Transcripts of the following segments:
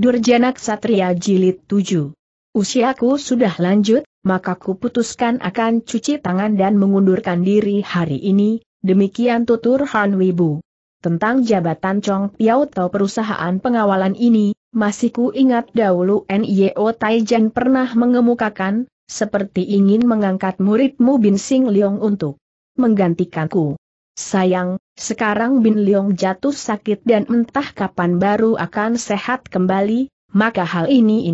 Durjana Ksatria Jilid 7. Usiaku sudah lanjut, maka kuputuskan akan cuci tangan dan mengundurkan diri hari ini, demikian tutur Han Wibu. Tentang jabatan Chong Piao atau perusahaan pengawalan ini, masih ku ingat dahulu Nio Taijan pernah mengemukakan, seperti ingin mengangkat muridmu Bin Sing Leong untuk menggantikanku. Sayang, sekarang Bin Leong jatuh sakit dan entah kapan baru akan sehat kembali, maka hal ini.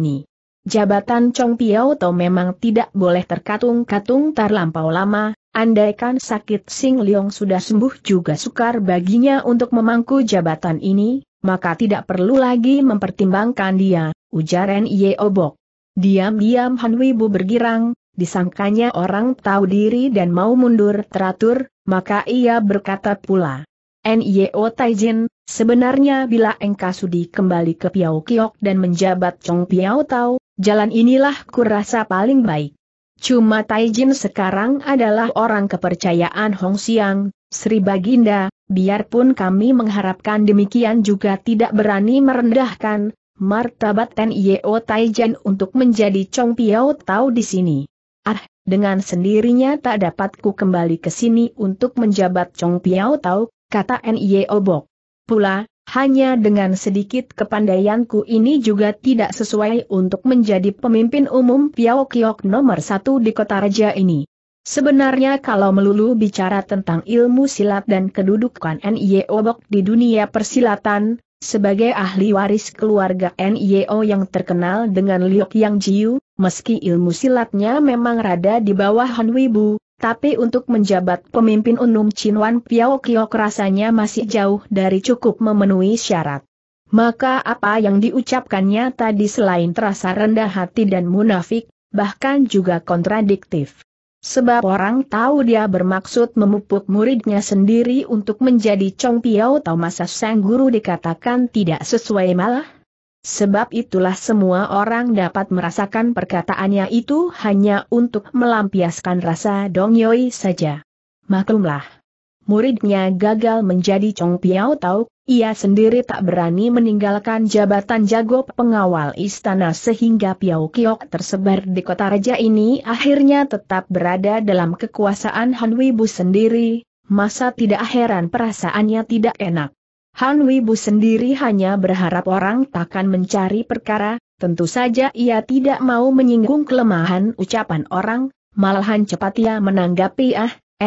Jabatan Chong Piao Tau memang tidak boleh terkatung-katung terlampau lama, andaikan sakit Sing Leong sudah sembuh juga sukar baginya untuk memangku jabatan ini, maka tidak perlu lagi mempertimbangkan dia, ujar Nye Obok. Diam-diam Han Wibu bergirang, disangkanya orang tahu diri dan mau mundur teratur. Maka ia berkata pula, Nio Taijin, sebenarnya bila engkau sudi kembali ke Piao Kiok dan menjabat Chong Piao Tau, jalan inilah kurasa paling baik. Cuma Taijin sekarang adalah orang kepercayaan Hong Xiang, Sri Baginda, biarpun kami mengharapkan demikian juga tidak berani merendahkan martabat Nio Taijin untuk menjadi Chong Piao Tau di sini. Ah, dengan sendirinya tak dapatku kembali ke sini untuk menjabat Chong Piao Tau, kata Nio Bok. Pula, hanya dengan sedikit kepandaianku ini juga tidak sesuai untuk menjadi pemimpin umum Piao Kiok nomor 1 di kota raja ini. Sebenarnya kalau melulu bicara tentang ilmu silat dan kedudukan Nio Bok di dunia persilatan, sebagai ahli waris keluarga Nio yang terkenal dengan Liok Yang Jiu, meski ilmu silatnya memang rada di bawah Han Wibu, tapi untuk menjabat pemimpin umum Cinwan Piao Kiok rasanya masih jauh dari cukup memenuhi syarat. Maka apa yang diucapkannya tadi selain terasa rendah hati dan munafik, bahkan juga kontradiktif. Sebab orang tahu dia bermaksud memupuk muridnya sendiri untuk menjadi Chong Piao Tau masa sang guru dikatakan tidak sesuai malah. Sebab itulah semua orang dapat merasakan perkataannya itu hanya untuk melampiaskan rasa dongyoi saja. Maklumlah, muridnya gagal menjadi Chong Piao Tau, ia sendiri tak berani meninggalkan jabatan jago pengawal istana sehingga Piao Kiok tersebar di kota raja ini akhirnya tetap berada dalam kekuasaan Han Wibu sendiri, masa tidak heran perasaannya tidak enak. Han Wibu sendiri hanya berharap orang takkan mencari perkara, tentu saja ia tidak mau menyinggung kelemahan ucapan orang, malahan cepat ia menanggapi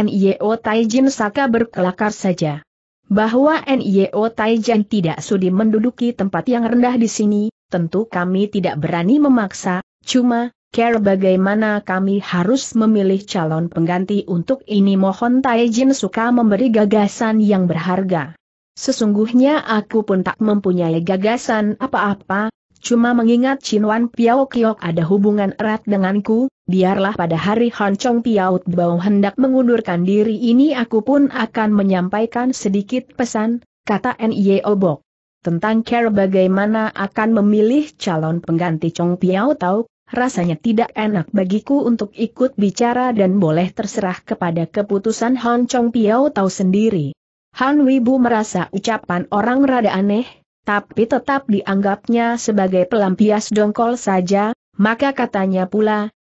Nio Taijin saka berkelakar saja. Bahwa Nio Taijin tidak sudi menduduki tempat yang rendah di sini, tentu kami tidak berani memaksa, cuma, care bagaimana kami harus memilih calon pengganti untuk ini mohon Taijin suka memberi gagasan yang berharga. Sesungguhnya aku pun tak mempunyai gagasan apa-apa, cuma mengingat Cinwan Piao Kiok ada hubungan erat denganku, biarlah pada hari Han Chong Piao Tau hendak mengundurkan diri ini aku pun akan menyampaikan sedikit pesan, kata Nio Bok. Tentang care bagaimana akan memilih calon pengganti Chong Piao Tau, rasanya tidak enak bagiku untuk ikut bicara dan boleh terserah kepada keputusan Han Chong Piao Tau sendiri. Han Wibu merasa ucapan orang rada aneh, tapi tetap dianggapnya sebagai pelampias dongkol saja, maka katanya pula,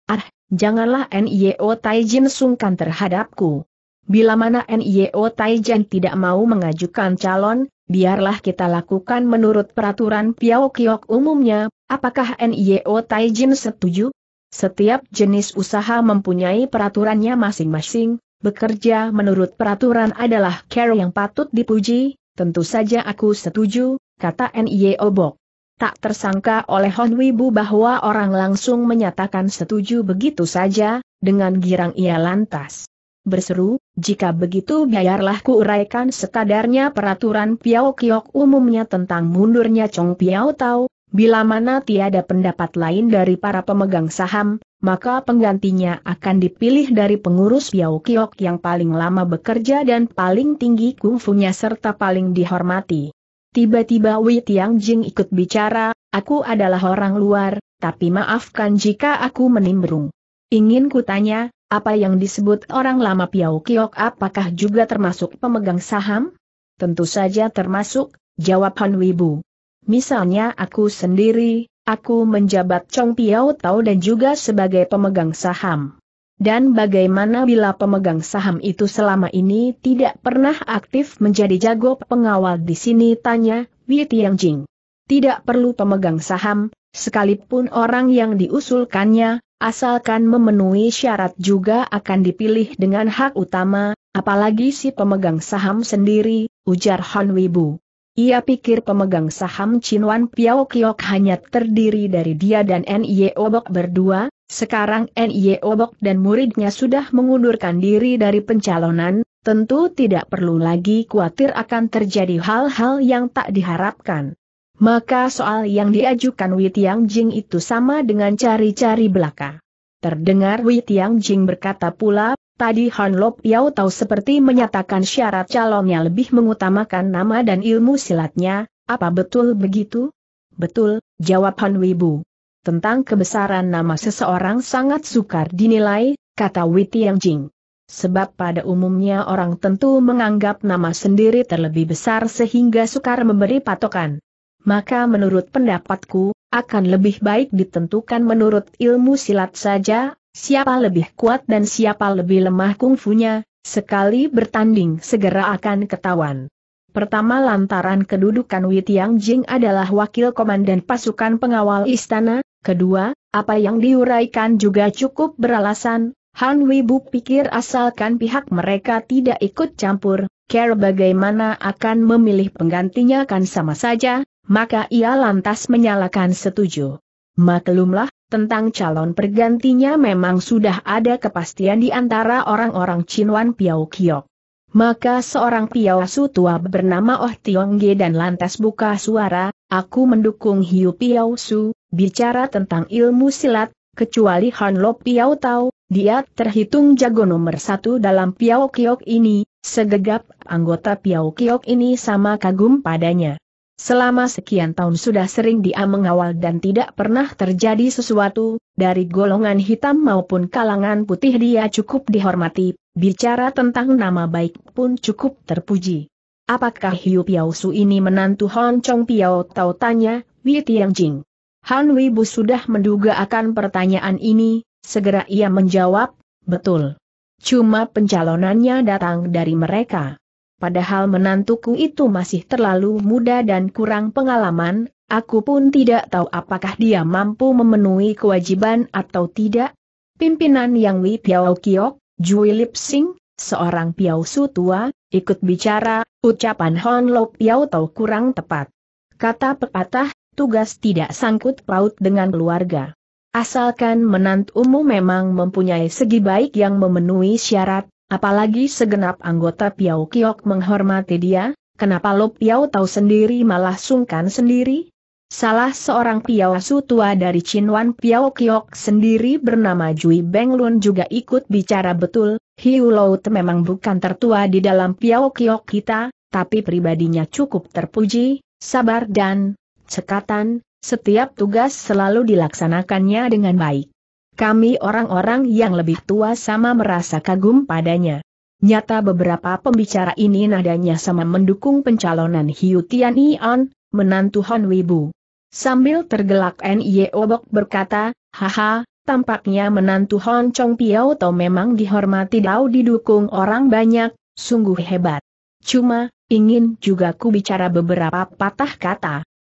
janganlah Nio Taijin sungkan terhadapku. Bila mana Nio Taijin tidak mau mengajukan calon, biarlah kita lakukan menurut peraturan Piao Kiok umumnya, apakah Nio Taijin setuju? Setiap jenis usaha mempunyai peraturannya masing-masing. Bekerja menurut peraturan adalah cara yang patut dipuji, tentu saja aku setuju, kata Nio Bok. Tak tersangka oleh Han Wibu bahwa orang langsung menyatakan setuju begitu saja, dengan girang ia lantas berseru, jika begitu biarlah ku uraikan sekadarnya peraturan Piao Kiok umumnya tentang mundurnya Chong Piao Tau, bila mana tiada pendapat lain dari para pemegang saham. Maka penggantinya akan dipilih dari pengurus Piao Kiok yang paling lama bekerja dan paling tinggi kungfunya serta paling dihormati. Tiba-tiba Wei Tiangjing ikut bicara, aku adalah orang luar, tapi maafkan jika aku menimbrung. Ingin kutanya, apa yang disebut orang lama Piao Kiok apakah juga termasuk pemegang saham? Tentu saja termasuk, jawab Han Wibu. Misalnya aku sendiri, aku menjabat Chong Piao Tao dan juga sebagai pemegang saham. Dan bagaimana bila pemegang saham itu selama ini tidak pernah aktif menjadi jago pengawal di sini, tanya Wei Tianjing. Tidak perlu pemegang saham, sekalipun orang yang diusulkannya, asalkan memenuhi syarat juga akan dipilih dengan hak utama, apalagi si pemegang saham sendiri, ujar Han Wibu. Ia pikir pemegang saham Cinwan Piao Kiok hanya terdiri dari dia dan N.Y. Obok berdua, sekarang N.Y. Obok dan muridnya sudah mengundurkan diri dari pencalonan, tentu tidak perlu lagi khawatir akan terjadi hal-hal yang tak diharapkan. Maka soal yang diajukan Wei Tianjing itu sama dengan cari-cari belaka. Terdengar Wei Tianjing berkata pula, tadi Han Lo Piao Tao seperti menyatakan syarat calonnya lebih mengutamakan nama dan ilmu silatnya, apa betul begitu? Betul, jawab Han Wibu. Tentang kebesaran nama seseorang sangat sukar dinilai, kata Wei Tianjing. Sebab pada umumnya orang tentu menganggap nama sendiri terlebih besar sehingga sukar memberi patokan. Maka menurut pendapatku, akan lebih baik ditentukan menurut ilmu silat saja, siapa lebih kuat dan siapa lebih lemah kungfunya, sekali bertanding segera akan ketahuan. Pertama lantaran kedudukan Wei Tianjing adalah wakil komandan pasukan pengawal istana, kedua, apa yang diuraikan juga cukup beralasan, Han Wibu pikir asalkan pihak mereka tidak ikut campur, care bagaimana akan memilih penggantinya kan sama saja. Maka ia lantas menyalakan setuju. Maklumlah, tentang calon pergantinya memang sudah ada kepastian di antara orang-orang Cinwan Piao Kiok. Maka seorang piawasu tua bernama Oh Tiongge dan lantas buka suara, aku mendukung Hiu Piawasu, bicara tentang ilmu silat, kecuali Han Lo Piao Tao, dia terhitung jago nomor satu dalam Piao Kiok ini, segegap anggota Piao Kiok ini sama kagum padanya. Selama sekian tahun sudah sering dia mengawal dan tidak pernah terjadi sesuatu, dari golongan hitam maupun kalangan putih dia cukup dihormati, bicara tentang nama baik pun cukup terpuji. Apakah Hiu Piaosu ini menantu Han Chong Piao Tao, tanya Wei Tianjing. Han Wibu sudah menduga akan pertanyaan ini, segera ia menjawab, betul. Cuma pencalonannya datang dari mereka. Padahal menantuku itu masih terlalu muda dan kurang pengalaman, aku pun tidak tahu apakah dia mampu memenuhi kewajiban atau tidak. Pimpinan Yang Wei Piao Kiok, Jui Lip Sing, seorang piausu tua, ikut bicara, ucapan Han Lo Piao Tao kurang tepat. Kata pepatah, tugas tidak sangkut paut dengan keluarga. Asalkan menantumu memang mempunyai segi baik yang memenuhi syarat, apalagi segenap anggota Piao Kiok menghormati dia, kenapa Lo Piao Tao sendiri malah sungkan sendiri? Salah seorang piawasu tua dari Cinwan Piao Kiok sendiri bernama Jui Benglun juga ikut bicara, betul, Hiu Laut memang bukan tertua di dalam Piao Kiok kita, tapi pribadinya cukup terpuji, sabar dan cekatan, setiap tugas selalu dilaksanakannya dengan baik. Kami orang-orang yang lebih tua sama merasa kagum padanya. Nyata beberapa pembicara ini nadanya sama mendukung pencalonan Hiu Tianian, menantu Han Wibu. Sambil tergelak N.Y. Obok berkata, haha, tampaknya menantu Han Chong Piao Tao memang dihormati dan didukung orang banyak, sungguh hebat. Cuma, ingin juga ku bicara beberapa patah kata.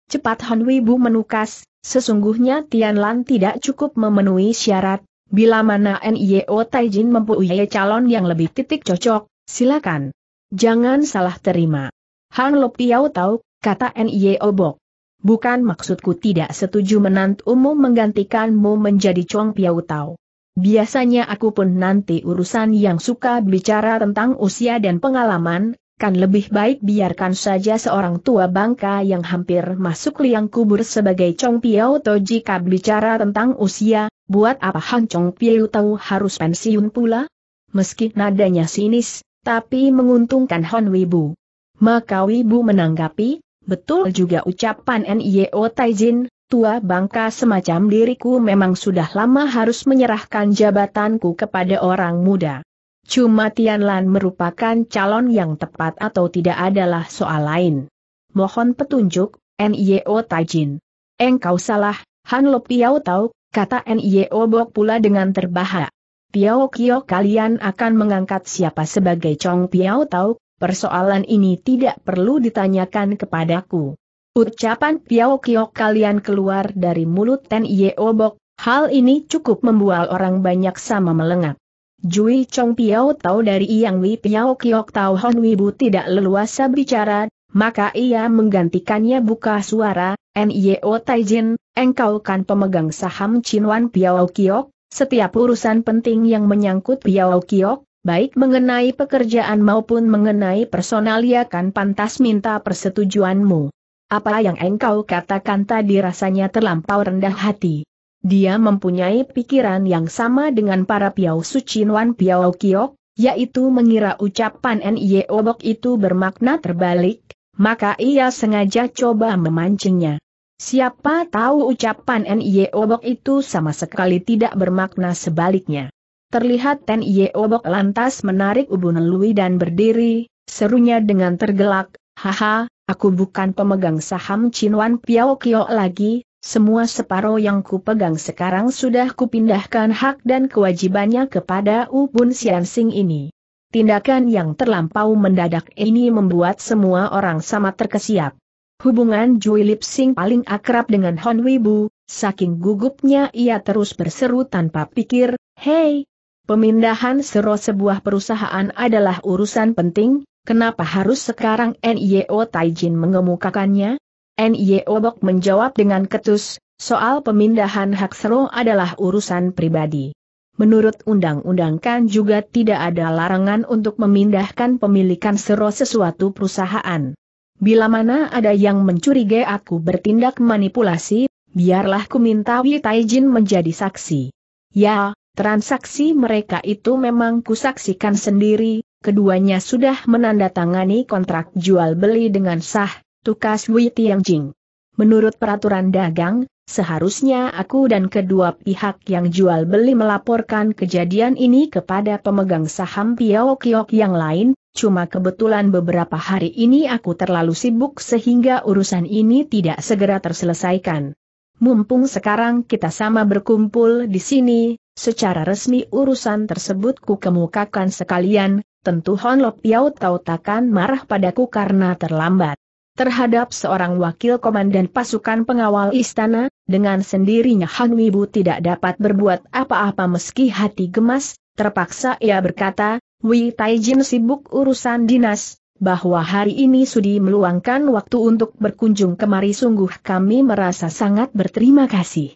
Cepat Han Wibu menukas. Sesungguhnya Tianlan tidak cukup memenuhi syarat, bila mana Nio Taijin mempunyai calon yang lebih cocok, silakan. Jangan salah terima. Han Lo Piao Tao, kata Nio Bok. Bukan maksudku tidak setuju menantumu menggantikanmu menjadi Chong Piao Tao. Biasanya aku pun nanti urusan yang suka bicara tentang usia dan pengalaman, kan lebih baik biarkan saja seorang tua bangka yang hampir masuk liang kubur sebagai Chong Piao Tao. Jika bicara tentang usia, buat apa Han Chong Piao Tao harus pensiun pula? Meski nadanya sinis, tapi menguntungkan Han Wibu. Maka Wibu menanggapi, betul juga ucapan Nio Taijin, tua bangka semacam diriku memang sudah lama harus menyerahkan jabatanku kepada orang muda. Cuma Tianlan merupakan calon yang tepat atau tidak adalah soal lain. Mohon petunjuk, Nio Taijin. Engkau salah, Han Lo Piao Tau, kata Nio Bok pula dengan terbahak. Piao Kio, kalian akan mengangkat siapa sebagai Chong Piao Tau, persoalan ini tidak perlu ditanyakan kepadaku. Ucapan Piao Kio kalian keluar dari mulut Nio Bok, hal ini cukup membual orang banyak sama melengak. Jui Chong Piao Tau dari Yang Wi Piao Kiok Tau Hon Wibu tidak leluasa bicara, maka ia menggantikannya buka suara. Nio Taijin, engkau kan pemegang saham Cinwan Piao Kiok, setiap urusan penting yang menyangkut Piao Kiok, baik mengenai pekerjaan maupun mengenai personal, ia kan pantas minta persetujuanmu. Apa yang engkau katakan tadi rasanya terlampau rendah hati. Dia mempunyai pikiran yang sama dengan para Piao Sucinwan Piao Kiok, yaitu mengira ucapan Nio Bok itu bermakna terbalik, maka ia sengaja coba memancingnya. Siapa tahu ucapan Nio Bok itu sama sekali tidak bermakna sebaliknya. Terlihat Nio Bok lantas menarik ubun lui dan berdiri, serunya dengan tergelak, haha, aku bukan pemegang saham Cinwan Piao Kiok lagi. Semua separuh yang ku pegang sekarang sudah kupindahkan hak dan kewajibannya kepada Ubun Siansing ini. Tindakan yang terlampau mendadak ini membuat semua orang sama terkesiap. Hubungan Jui Lip Sing paling akrab dengan Hon Wibu, saking gugupnya ia terus berseru tanpa pikir, hei, pemindahan sero sebuah perusahaan adalah urusan penting, kenapa harus sekarang Nio Taijin mengemukakannya? Nio Bok menjawab dengan ketus, soal pemindahan hak sero adalah urusan pribadi. Menurut undang-undang kan juga tidak ada larangan untuk memindahkan pemilikan sero sesuatu perusahaan. Bila mana ada yang mencurigai aku bertindak manipulasi, biarlah ku minta Wi Taijin menjadi saksi. Ya, transaksi mereka itu memang kusaksikan sendiri, keduanya sudah menandatangani kontrak jual-beli dengan sah. Tukas Wei Tianjing. Menurut peraturan dagang, seharusnya aku dan kedua pihak yang jual beli melaporkan kejadian ini kepada pemegang saham Piao Kiok yang lain, cuma kebetulan beberapa hari ini aku terlalu sibuk sehingga urusan ini tidak segera terselesaikan. Mumpung sekarang kita sama berkumpul di sini, secara resmi urusan tersebut ku kemukakan sekalian, tentu Hon Lo Piao Tau takkan marah padaku karena terlambat. Terhadap seorang wakil komandan pasukan pengawal istana, dengan sendirinya Han Wibu tidak dapat berbuat apa-apa meski hati gemas, terpaksa ia berkata, Wi Taijin sibuk urusan dinas, bahwa hari ini sudi meluangkan waktu untuk berkunjung kemari sungguh kami merasa sangat berterima kasih.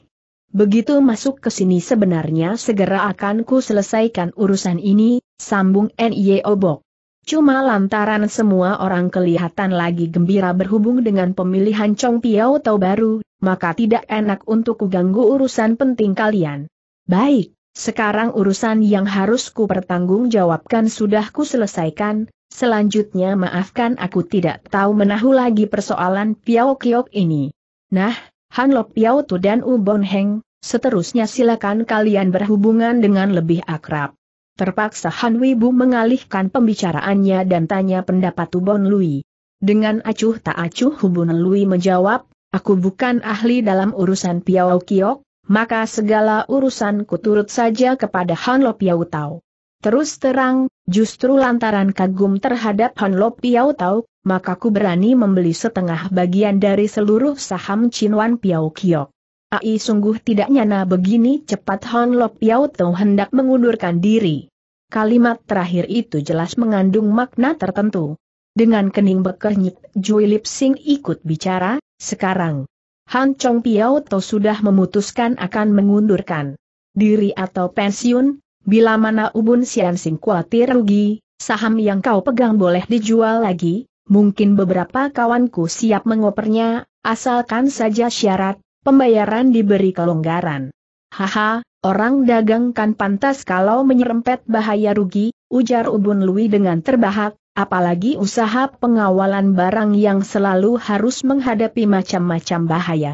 Begitu masuk ke sini sebenarnya segera akan ku selesaikan urusan ini, sambung Nio Bok. Cuma lantaran semua orang kelihatan lagi gembira berhubung dengan pemilihan Chong Piao Tau baru, maka tidak enak untuk kuganggu urusan penting kalian. Baik, sekarang urusan yang harus ku pertanggungjawabkan sudah ku selesaikan, selanjutnya maafkan aku tidak tahu menahu lagi persoalan Piao Kiok ini. Nah, Han Lo Piao Tu dan Ubon Heng, seterusnya silakan kalian berhubungan dengan lebih akrab. Terpaksa Han Wibu mengalihkan pembicaraannya dan tanya pendapat Ubon Lui. Dengan acuh tak acuh Ubon Lui menjawab, aku bukan ahli dalam urusan Piao Kiok, maka segala urusanku turut saja kepada Han Lo Piao Tau. Terus terang, justru lantaran kagum terhadap Han Lo Piao Tau, maka ku berani membeli setengah bagian dari seluruh saham Cinwan Piao Kiok. Ai sungguh tidak nyana begini cepat Hon Lo Piao Tau hendak mengundurkan diri. Kalimat terakhir itu jelas mengandung makna tertentu. Dengan kening bekernyit, Jui Lip Sing ikut bicara, sekarang Han Chong Piao Tau sudah memutuskan akan mengundurkan diri atau pensiun, bila mana Ubun Siansing khawatir rugi, saham yang kau pegang boleh dijual lagi, mungkin beberapa kawanku siap mengopernya, asalkan saja syarat pembayaran diberi kelonggaran. Haha, orang dagang kan pantas kalau menyerempet bahaya rugi, ujar Ubun Lui dengan terbahak, apalagi usaha pengawalan barang yang selalu harus menghadapi macam-macam bahaya.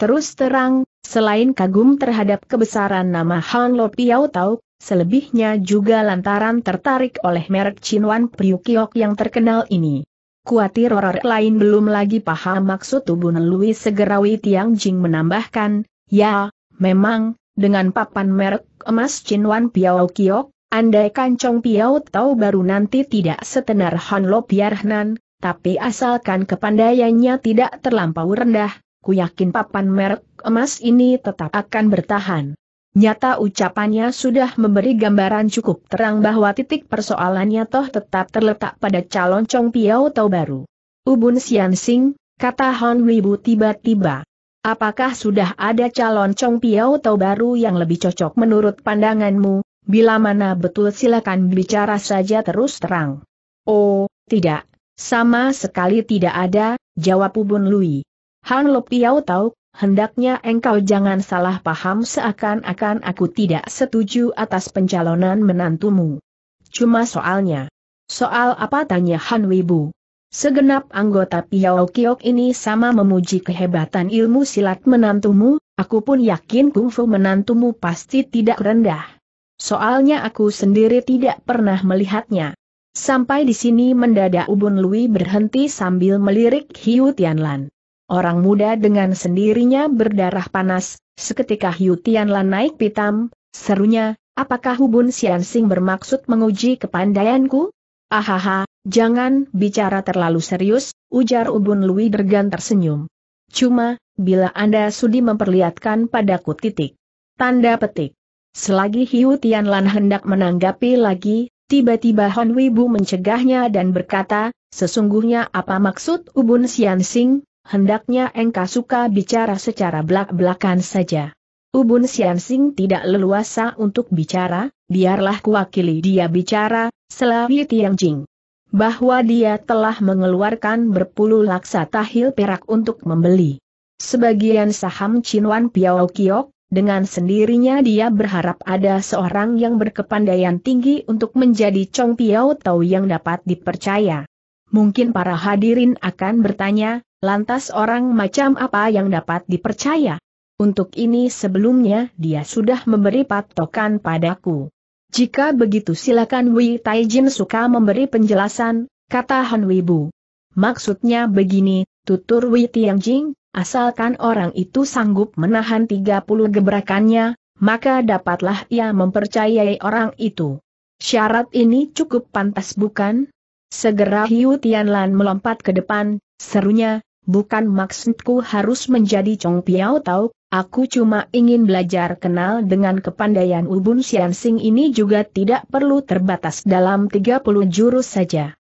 Terus terang, selain kagum terhadap kebesaran nama Han Lo Piao Tau, selebihnya juga lantaran tertarik oleh merek Cinwan Piao Kiok yang terkenal ini. Kuatir orang lain belum lagi paham maksud tubuh Nelui segera Wei Tiang Jing menambahkan, ya, memang, dengan papan merek emas Cinwan Piao Kiok, andai kancong Piao Tau baru nanti tidak setenar Han Lo Piarhnan, tapi asalkan kepandaiannya tidak terlampau rendah, ku yakin papan merek emas ini tetap akan bertahan. Nyata ucapannya sudah memberi gambaran cukup terang bahwa titik persoalannya toh tetap terletak pada calon Cong Piao Tau baru. Ubun Sian Sing, kata Han Wibu tiba-tiba. Apakah sudah ada calon Cong Piao Tau baru yang lebih cocok menurut pandanganmu? Bila mana betul silakan bicara saja terus terang. Oh, tidak. Sama sekali tidak ada, jawab Ubun Lui. Han Lo Piao Tau, hendaknya engkau jangan salah paham seakan-akan aku tidak setuju atas pencalonan menantumu. Cuma soalnya. Soal apa, tanya Han Wibu. Segenap anggota Piao Kiok ini sama memuji kehebatan ilmu silat menantumu, aku pun yakin kungfu menantumu pasti tidak rendah. Soalnya aku sendiri tidak pernah melihatnya. Sampai di sini mendadak Ubun Lui berhenti sambil melirik Hiu Tianlan. Orang muda dengan sendirinya berdarah panas, seketika Hiu Tianlan naik pitam, serunya, apakah Ubun Sian Sing bermaksud menguji kepandaianku? Ahaha, jangan bicara terlalu serius, ujar Ubun Lui dergan tersenyum. Cuma, bila Anda sudi memperlihatkan padaku titik. Tanda petik. Selagi Hiu Tianlan hendak menanggapi lagi, tiba-tiba Han Wibu mencegahnya dan berkata, sesungguhnya apa maksud Ubun Sian Sing? Hendaknya engkau suka bicara secara belak-belakan saja. Ubun Sian Sing tidak leluasa untuk bicara, biarlah kuwakili dia bicara, selawi Tiang Jing. Bahwa dia telah mengeluarkan berpuluh laksa tahil perak untuk membeli sebagian saham Cinwan Piao Kiok, dengan sendirinya dia berharap ada seorang yang berkepandaian tinggi untuk menjadi Cong Piao Tau yang dapat dipercaya. Mungkin para hadirin akan bertanya, lantas orang macam apa yang dapat dipercaya? Untuk ini sebelumnya dia sudah memberi patokan padaku. Jika begitu silakan Wei Taijin suka memberi penjelasan, kata Han Wibu. Maksudnya begini, tutur Wei Tiang Jing, asalkan orang itu sanggup menahan 30 gebrakannya, maka dapatlah ia mempercayai orang itu. Syarat ini cukup pantas bukan? Segera Hiu Tianlan melompat ke depan, serunya, bukan maksudku harus menjadi Cong Piao Tau, aku cuma ingin belajar kenal dengan kepandaian Ubun Sian Sing ini juga tidak perlu terbatas dalam 30 jurus saja.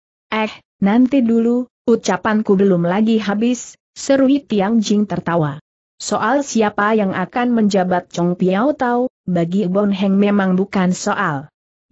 Nanti dulu, ucapanku belum lagi habis, seru Tiang Jing tertawa. Soal siapa yang akan menjabat Cong Piao Tau, bagi Bon Heng memang bukan soal.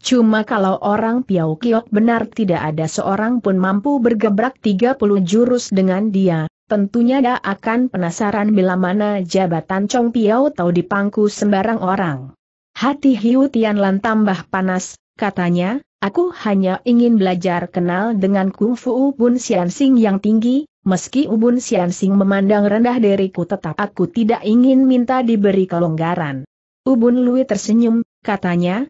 Cuma kalau orang Piao Kiok benar tidak ada seorang pun mampu bergebrak 30 jurus dengan dia, tentunya dia akan penasaran bila mana jabatan Cong Piao Tau dipangku sembarang orang. Hati Hiu Tianlan tambah panas, katanya, aku hanya ingin belajar kenal dengan kungfu Ubun Sian Sing yang tinggi, meski Ubun Sian Sing memandang rendah diriku tetap aku tidak ingin minta diberi kelonggaran. Ubun Lui tersenyum, katanya,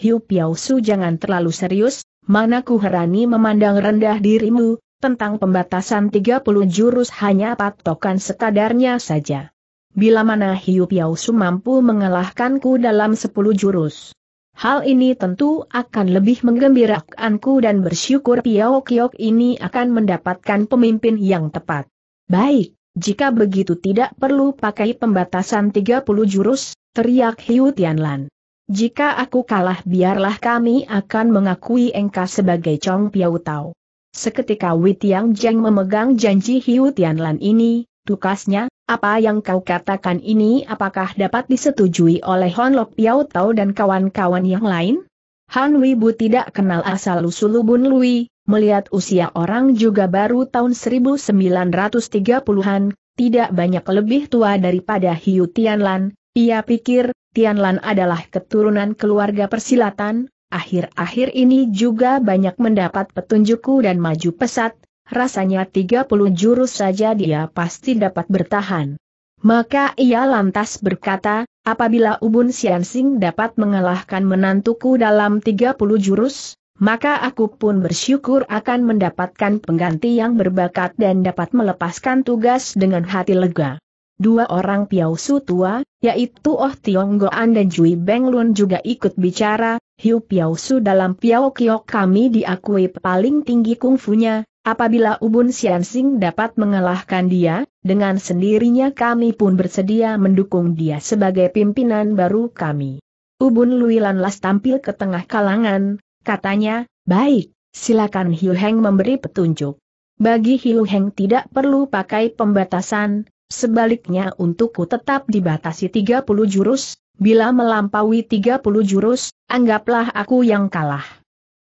Hiu Piao Su jangan terlalu serius, mana ku herani memandang rendah dirimu, tentang pembatasan 30 jurus hanya patokan sekadarnya saja. Bila mana Hiu Piao Su mampu mengalahkanku dalam 10 jurus. Hal ini tentu akan lebih menggembirakanku dan bersyukur Piao Kiok ini akan mendapatkan pemimpin yang tepat. Baik, jika begitu tidak perlu pakai pembatasan 30 jurus, teriak Hiu Tianlan. Jika aku kalah biarlah kami akan mengakui engkau sebagai Cong Piao Tau. Seketika Wei Tiang Jing memegang janji Hiu Tianlan ini, tukasnya, apa yang kau katakan ini apakah dapat disetujui oleh Han Lo Piao Tau dan kawan-kawan yang lain? Han Wibu tidak kenal asal-usul Ubun Lui, melihat usia orang juga baru tahun 1930-an, tidak banyak lebih tua daripada Hiu Tianlan, ia pikir, Tianlan adalah keturunan keluarga persilatan, akhir-akhir ini juga banyak mendapat petunjukku dan maju pesat, rasanya 30 jurus saja dia pasti dapat bertahan. Maka ia lantas berkata, apabila Ubun Sian Sing dapat mengalahkan menantuku dalam 30 jurus, maka aku pun bersyukur akan mendapatkan pengganti yang berbakat dan dapat melepaskan tugas dengan hati lega. Dua orang Piausu tua, yaitu Oh Tionggoan dan Jui Benglun juga ikut bicara. Hiu Piausu dalam Piau Kiok kami diakui paling tinggi kungfunya. Apabila Ubun Siansing dapat mengalahkan dia, dengan sendirinya kami pun bersedia mendukung dia sebagai pimpinan baru kami. Ubun Lui Lanlas tampil ke tengah kalangan. Katanya, baik, silakan Hiu Heng memberi petunjuk. Bagi Hiu Heng tidak perlu pakai pembatasan, sebaliknya untukku tetap dibatasi 30 jurus, bila melampaui 30 jurus, anggaplah aku yang kalah.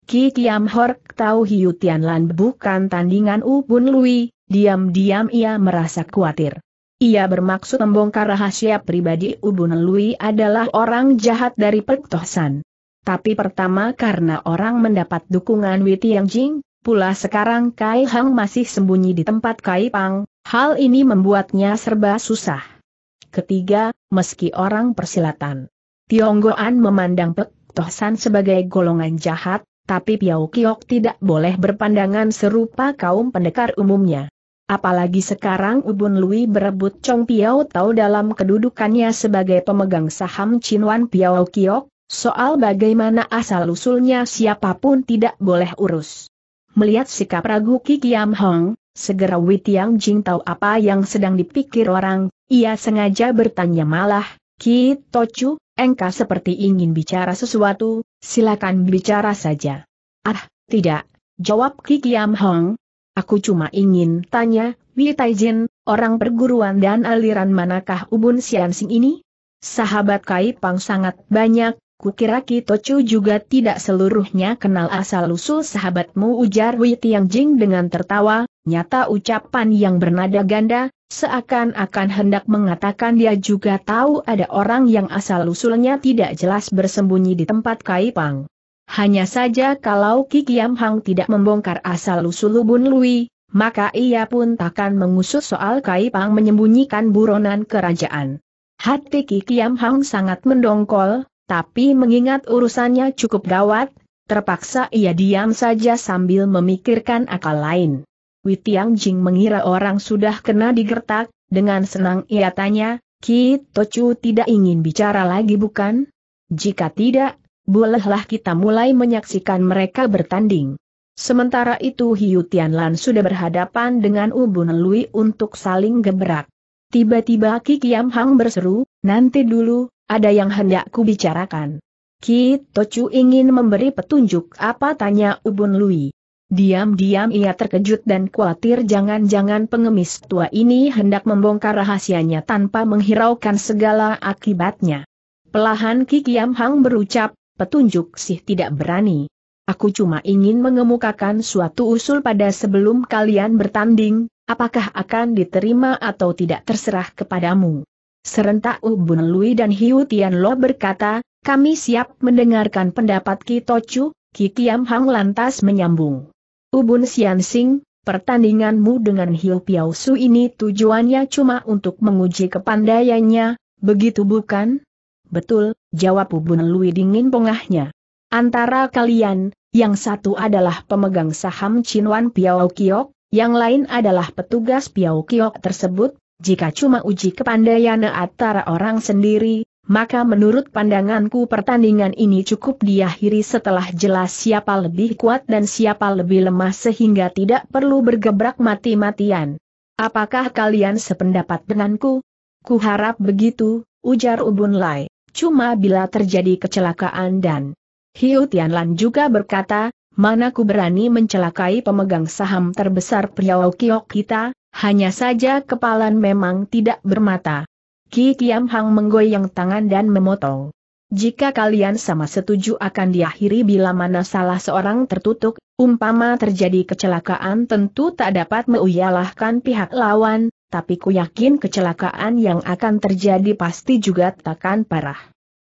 Ki Kiam Hork tahu Hiu Tianlan bukan tandingan Ubun Lui, diam-diam ia merasa khawatir. Ia bermaksud membongkar rahasia pribadi Ubun Lui adalah orang jahat dari Pektosan. Tapi pertama karena orang mendapat dukungan Wei Tianjing, pula sekarang Kai Hang masih sembunyi di tempat Kai Pang, hal ini membuatnya serba susah. Ketiga, meski orang persilatan Tionggoan memandang Pek Toh San sebagai golongan jahat, tapi Piau Kiok tidak boleh berpandangan serupa kaum pendekar umumnya. Apalagi sekarang Ubun Lui berebut Chong Piau Tau dalam kedudukannya sebagai pemegang saham Cinwan Piau Kiok. Soal bagaimana asal-usulnya siapapun tidak boleh urus. Melihat sikap ragu Ki Kiam Hong, segera Wei Tianjing tahu apa yang sedang dipikir orang, ia sengaja bertanya malah, Ki Tochu, engkau seperti ingin bicara sesuatu, silakan bicara saja. Ah, tidak, jawab Ki Kiam Hong. Aku cuma ingin tanya, Wei Taijin, orang perguruan dan aliran manakah Ubun Siansing ini? Sahabat Kai Pang sangat banyak. Kukira Ki Tochu juga tidak seluruhnya kenal asal-usul sahabatmu, ujar Wei Tianjing dengan tertawa, nyata ucapan yang bernada ganda, seakan-akan hendak mengatakan dia juga tahu ada orang yang asal-usulnya tidak jelas bersembunyi di tempat Kai Pang. Hanya saja kalau Ki Kiam Hang tidak membongkar asal-usul Ubun Lui, maka ia pun takkan mengusut soal Kai Pang menyembunyikan buronan kerajaan. Hati Ki Kiam Hang sangat mendongkol. Tapi mengingat urusannya cukup gawat, terpaksa ia diam saja sambil memikirkan akal lain. Wei Tianjing mengira orang sudah kena digertak, dengan senang ia tanya, Ki Tochu tidak ingin bicara lagi bukan? Jika tidak, bolehlah kita mulai menyaksikan mereka bertanding. Sementara itu Hiu Tianlan sudah berhadapan dengan Ubun Lui untuk saling gebrak. Tiba-tiba Ki Kiam Hang berseru, nanti dulu. Ada yang hendak ku bicarakan. Ki Tochu ingin memberi petunjuk apa, tanya Ubun Lui. Diam-diam ia terkejut dan khawatir jangan-jangan pengemis tua ini hendak membongkar rahasianya tanpa menghiraukan segala akibatnya. Pelahan Ki Kiam Hang berucap, petunjuk sih tidak berani. Aku cuma ingin mengemukakan suatu usul pada sebelum kalian bertanding, apakah akan diterima atau tidak terserah kepadamu. Serentak Ubun Lui dan Hiu Tianlo berkata, kami siap mendengarkan pendapat Ki Tochu. Ki Kiam Hang lantas menyambung. Ubun Siansing, pertandinganmu dengan Hiu Piausu ini tujuannya cuma untuk menguji kepandaiannya, begitu bukan? Betul, jawab Ubun Lui dingin pongahnya. Antara kalian, yang satu adalah pemegang saham Cinwan Piau Kiok, yang lain adalah petugas Piau Kiok tersebut. Jika cuma uji kepandaian antara orang sendiri, maka menurut pandanganku pertandingan ini cukup diakhiri setelah jelas siapa lebih kuat dan siapa lebih lemah sehingga tidak perlu bergebrak mati-matian. Apakah kalian sependapat denganku? Kuharap begitu, ujar Ubun Lai, cuma bila terjadi kecelakaan dan... Hiu Tianlan juga berkata, mana ku berani mencelakai pemegang saham terbesar Piau Kiok kita? Hanya saja kepalan memang tidak bermata. Ki Kiam Hang menggoyang tangan dan memotong. Jika kalian sama setuju akan diakhiri bila mana salah seorang tertutup, umpama terjadi kecelakaan tentu tak dapat menguyalahkan pihak lawan, tapi ku yakin kecelakaan yang akan terjadi pasti juga takkan parah.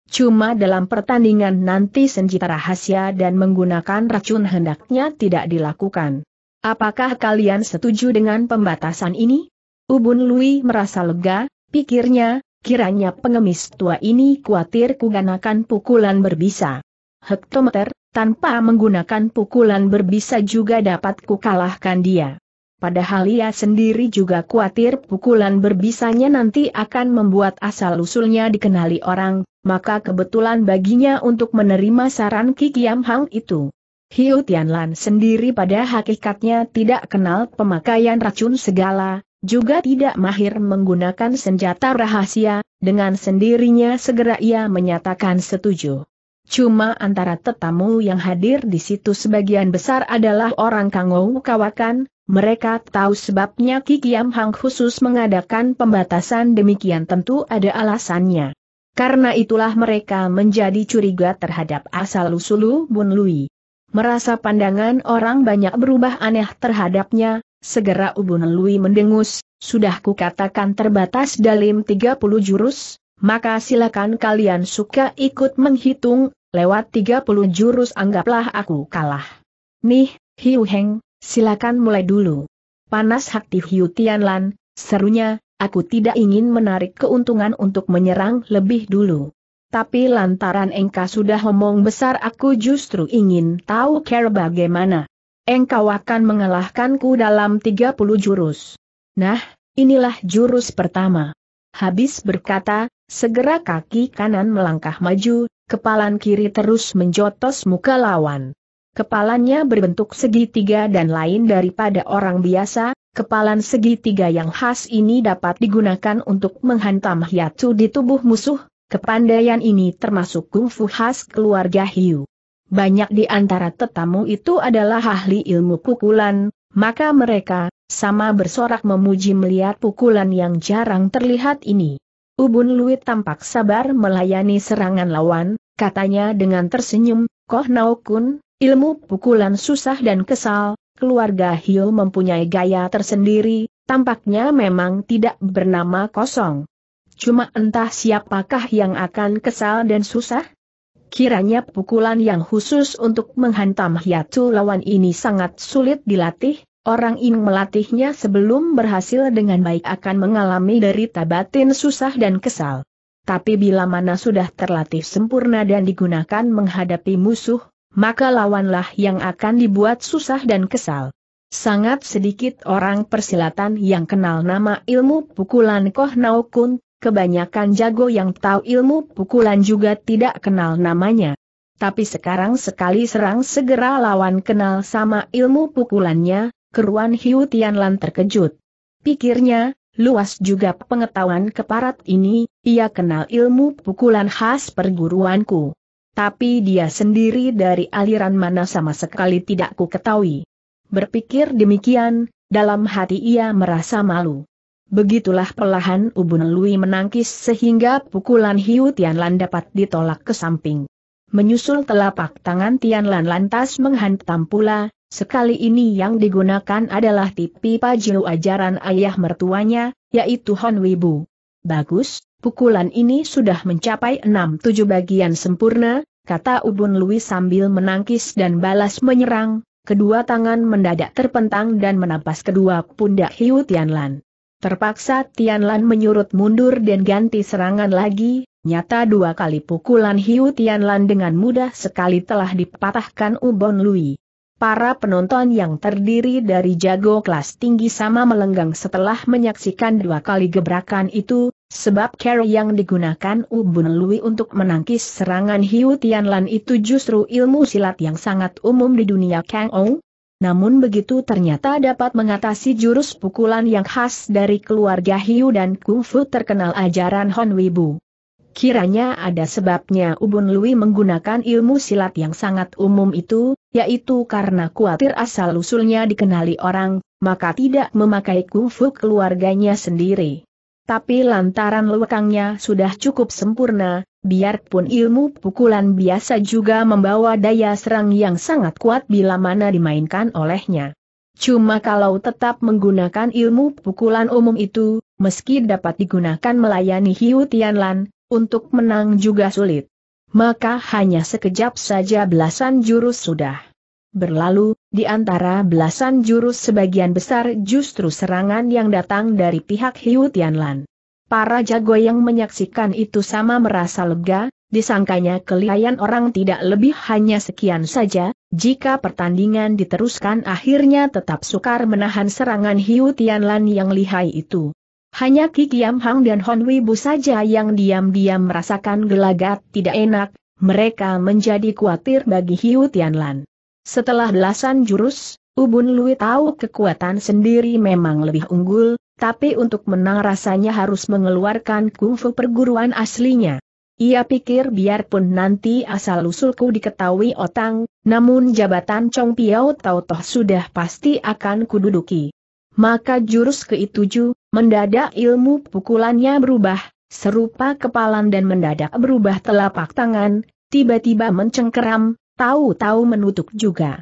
Cuma dalam pertandingan nanti senjata rahasia dan menggunakan racun hendaknya tidak dilakukan. Apakah kalian setuju dengan pembatasan ini? Ubun Lui merasa lega, pikirnya, kiranya pengemis tua ini khawatir kuganakan pukulan berbisa. Hektometer, tanpa menggunakan pukulan berbisa juga dapat kukalahkan dia. Padahal ia sendiri juga khawatir pukulan berbisanya nanti akan membuat asal-usulnya dikenali orang, maka kebetulan baginya untuk menerima saran Ki Kiam Hang itu. Hiu Tianlan sendiri pada hakikatnya tidak kenal pemakaian racun segala, juga tidak mahir menggunakan senjata rahasia, dengan sendirinya segera ia menyatakan setuju. Cuma antara tetamu yang hadir di situ sebagian besar adalah orang Kangou Kawakan, mereka tahu sebabnya Ki Kiam Hang khusus mengadakan pembatasan demikian tentu ada alasannya. Karena itulah mereka menjadi curiga terhadap asal-usul Bun Lui. Merasa pandangan orang banyak berubah aneh terhadapnya, segera Bun Lui mendengus, "Sudah kukatakan terbatas dalam 30 jurus, maka silakan kalian suka ikut menghitung, lewat 30 jurus anggaplah aku kalah. Nih, Hiu Heng, silakan mulai dulu." Panas hati Hiu Tianlan, serunya, "Aku tidak ingin menarik keuntungan untuk menyerang lebih dulu. Tapi lantaran engkau sudah omong besar aku justru ingin tahu cara bagaimana engkau akan mengalahkanku dalam 30 jurus. Nah, inilah jurus pertama." Habis berkata, segera kaki kanan melangkah maju, kepalan kiri terus menjotos muka lawan. Kepalanya berbentuk segitiga dan lain daripada orang biasa, kepalan segitiga yang khas ini dapat digunakan untuk menghantam hiatus di tubuh musuh, kepandaian ini termasuk kungfu khas keluarga Hiu. Banyak di antara tetamu itu adalah ahli ilmu pukulan, maka mereka sama bersorak memuji melihat pukulan yang jarang terlihat ini. Bun Lui tampak sabar melayani serangan lawan, katanya dengan tersenyum, "Koh Nao Kun, ilmu pukulan susah dan kesal, keluarga Hiu mempunyai gaya tersendiri, tampaknya memang tidak bernama kosong. Cuma entah siapakah yang akan kesal dan susah? Kiranya pukulan yang khusus untuk menghantam hiatu lawan ini sangat sulit dilatih, orang yang melatihnya sebelum berhasil dengan baik akan mengalami derita batin susah dan kesal. Tapi bila mana sudah terlatih sempurna dan digunakan menghadapi musuh, maka lawanlah yang akan dibuat susah dan kesal." Sangat sedikit orang persilatan yang kenal nama ilmu pukulan Koh Nao Kun. Kebanyakan jago yang tahu ilmu pukulan juga tidak kenal namanya. Tapi sekarang sekali serang segera lawan kenal sama ilmu pukulannya, keruan Hiu Tianlan terkejut. Pikirnya, luas juga pengetahuan keparat ini, ia kenal ilmu pukulan khas perguruanku. Tapi dia sendiri dari aliran mana sama sekali tidak ku ketahui. Berpikir demikian, dalam hati ia merasa malu. Begitulah perlahan Bun Lui menangkis sehingga pukulan Hiu Tianlan dapat ditolak ke samping. Menyusul telapak tangan Tianlan lantas menghantam pula, sekali ini yang digunakan adalah tipi pajilu ajaran ayah mertuanya, yaitu Hon Wibu. "Bagus, pukulan ini sudah mencapai 6-7 bagian sempurna," kata Bun Lui sambil menangkis dan balas menyerang, kedua tangan mendadak terpentang dan menampas kedua pundak Hiu Tianlan. Terpaksa Tianlan menyurut mundur dan ganti serangan lagi, nyata dua kali pukulan Hiu Tianlan dengan mudah sekali telah dipatahkan Bun Lui. Para penonton yang terdiri dari jago kelas tinggi sama melenggang setelah menyaksikan dua kali gebrakan itu, sebab cara yang digunakan Bun Lui untuk menangkis serangan Hiu Tianlan itu justru ilmu silat yang sangat umum di dunia Kangou. Namun begitu ternyata dapat mengatasi jurus pukulan yang khas dari keluarga Hiu dan kungfu terkenal ajaran Hon Wibu. Kiranya ada sebabnya Bun Lui menggunakan ilmu silat yang sangat umum itu, yaitu karena khawatir asal-usulnya dikenali orang, maka tidak memakai kungfu keluarganya sendiri. Tapi lantaran lekangnya sudah cukup sempurna, biarpun ilmu pukulan biasa juga membawa daya serang yang sangat kuat bila mana dimainkan olehnya. Cuma kalau tetap menggunakan ilmu pukulan umum itu, meski dapat digunakan melayani Hiu Tianlan, untuk menang juga sulit. Maka hanya sekejap saja belasan jurus sudah berlalu, di antara belasan jurus sebagian besar justru serangan yang datang dari pihak Hiu Tianlan. Para jago yang menyaksikan itu sama merasa lega, disangkanya kelihayan orang tidak lebih hanya sekian saja. Jika pertandingan diteruskan akhirnya tetap sukar menahan serangan Hiu Tianlan yang lihai itu. Hanya Ki Kiam Hang dan Hon Wibu saja yang diam-diam merasakan gelagat tidak enak, mereka menjadi khawatir bagi Hiu Tianlan. Setelah belasan jurus, Ubun Lui tahu kekuatan sendiri memang lebih unggul, tapi untuk menang rasanya harus mengeluarkan kungfu perguruan aslinya. Ia pikir biarpun nanti asal-usulku diketahui Otang, namun jabatan Chong Piao Tau Toh sudah pasti akan kududuki. Maka jurus ke-7, mendadak ilmu pukulannya berubah, serupa kepalan dan mendadak berubah telapak tangan, tiba-tiba mencengkeram, tahu-tahu menutup juga.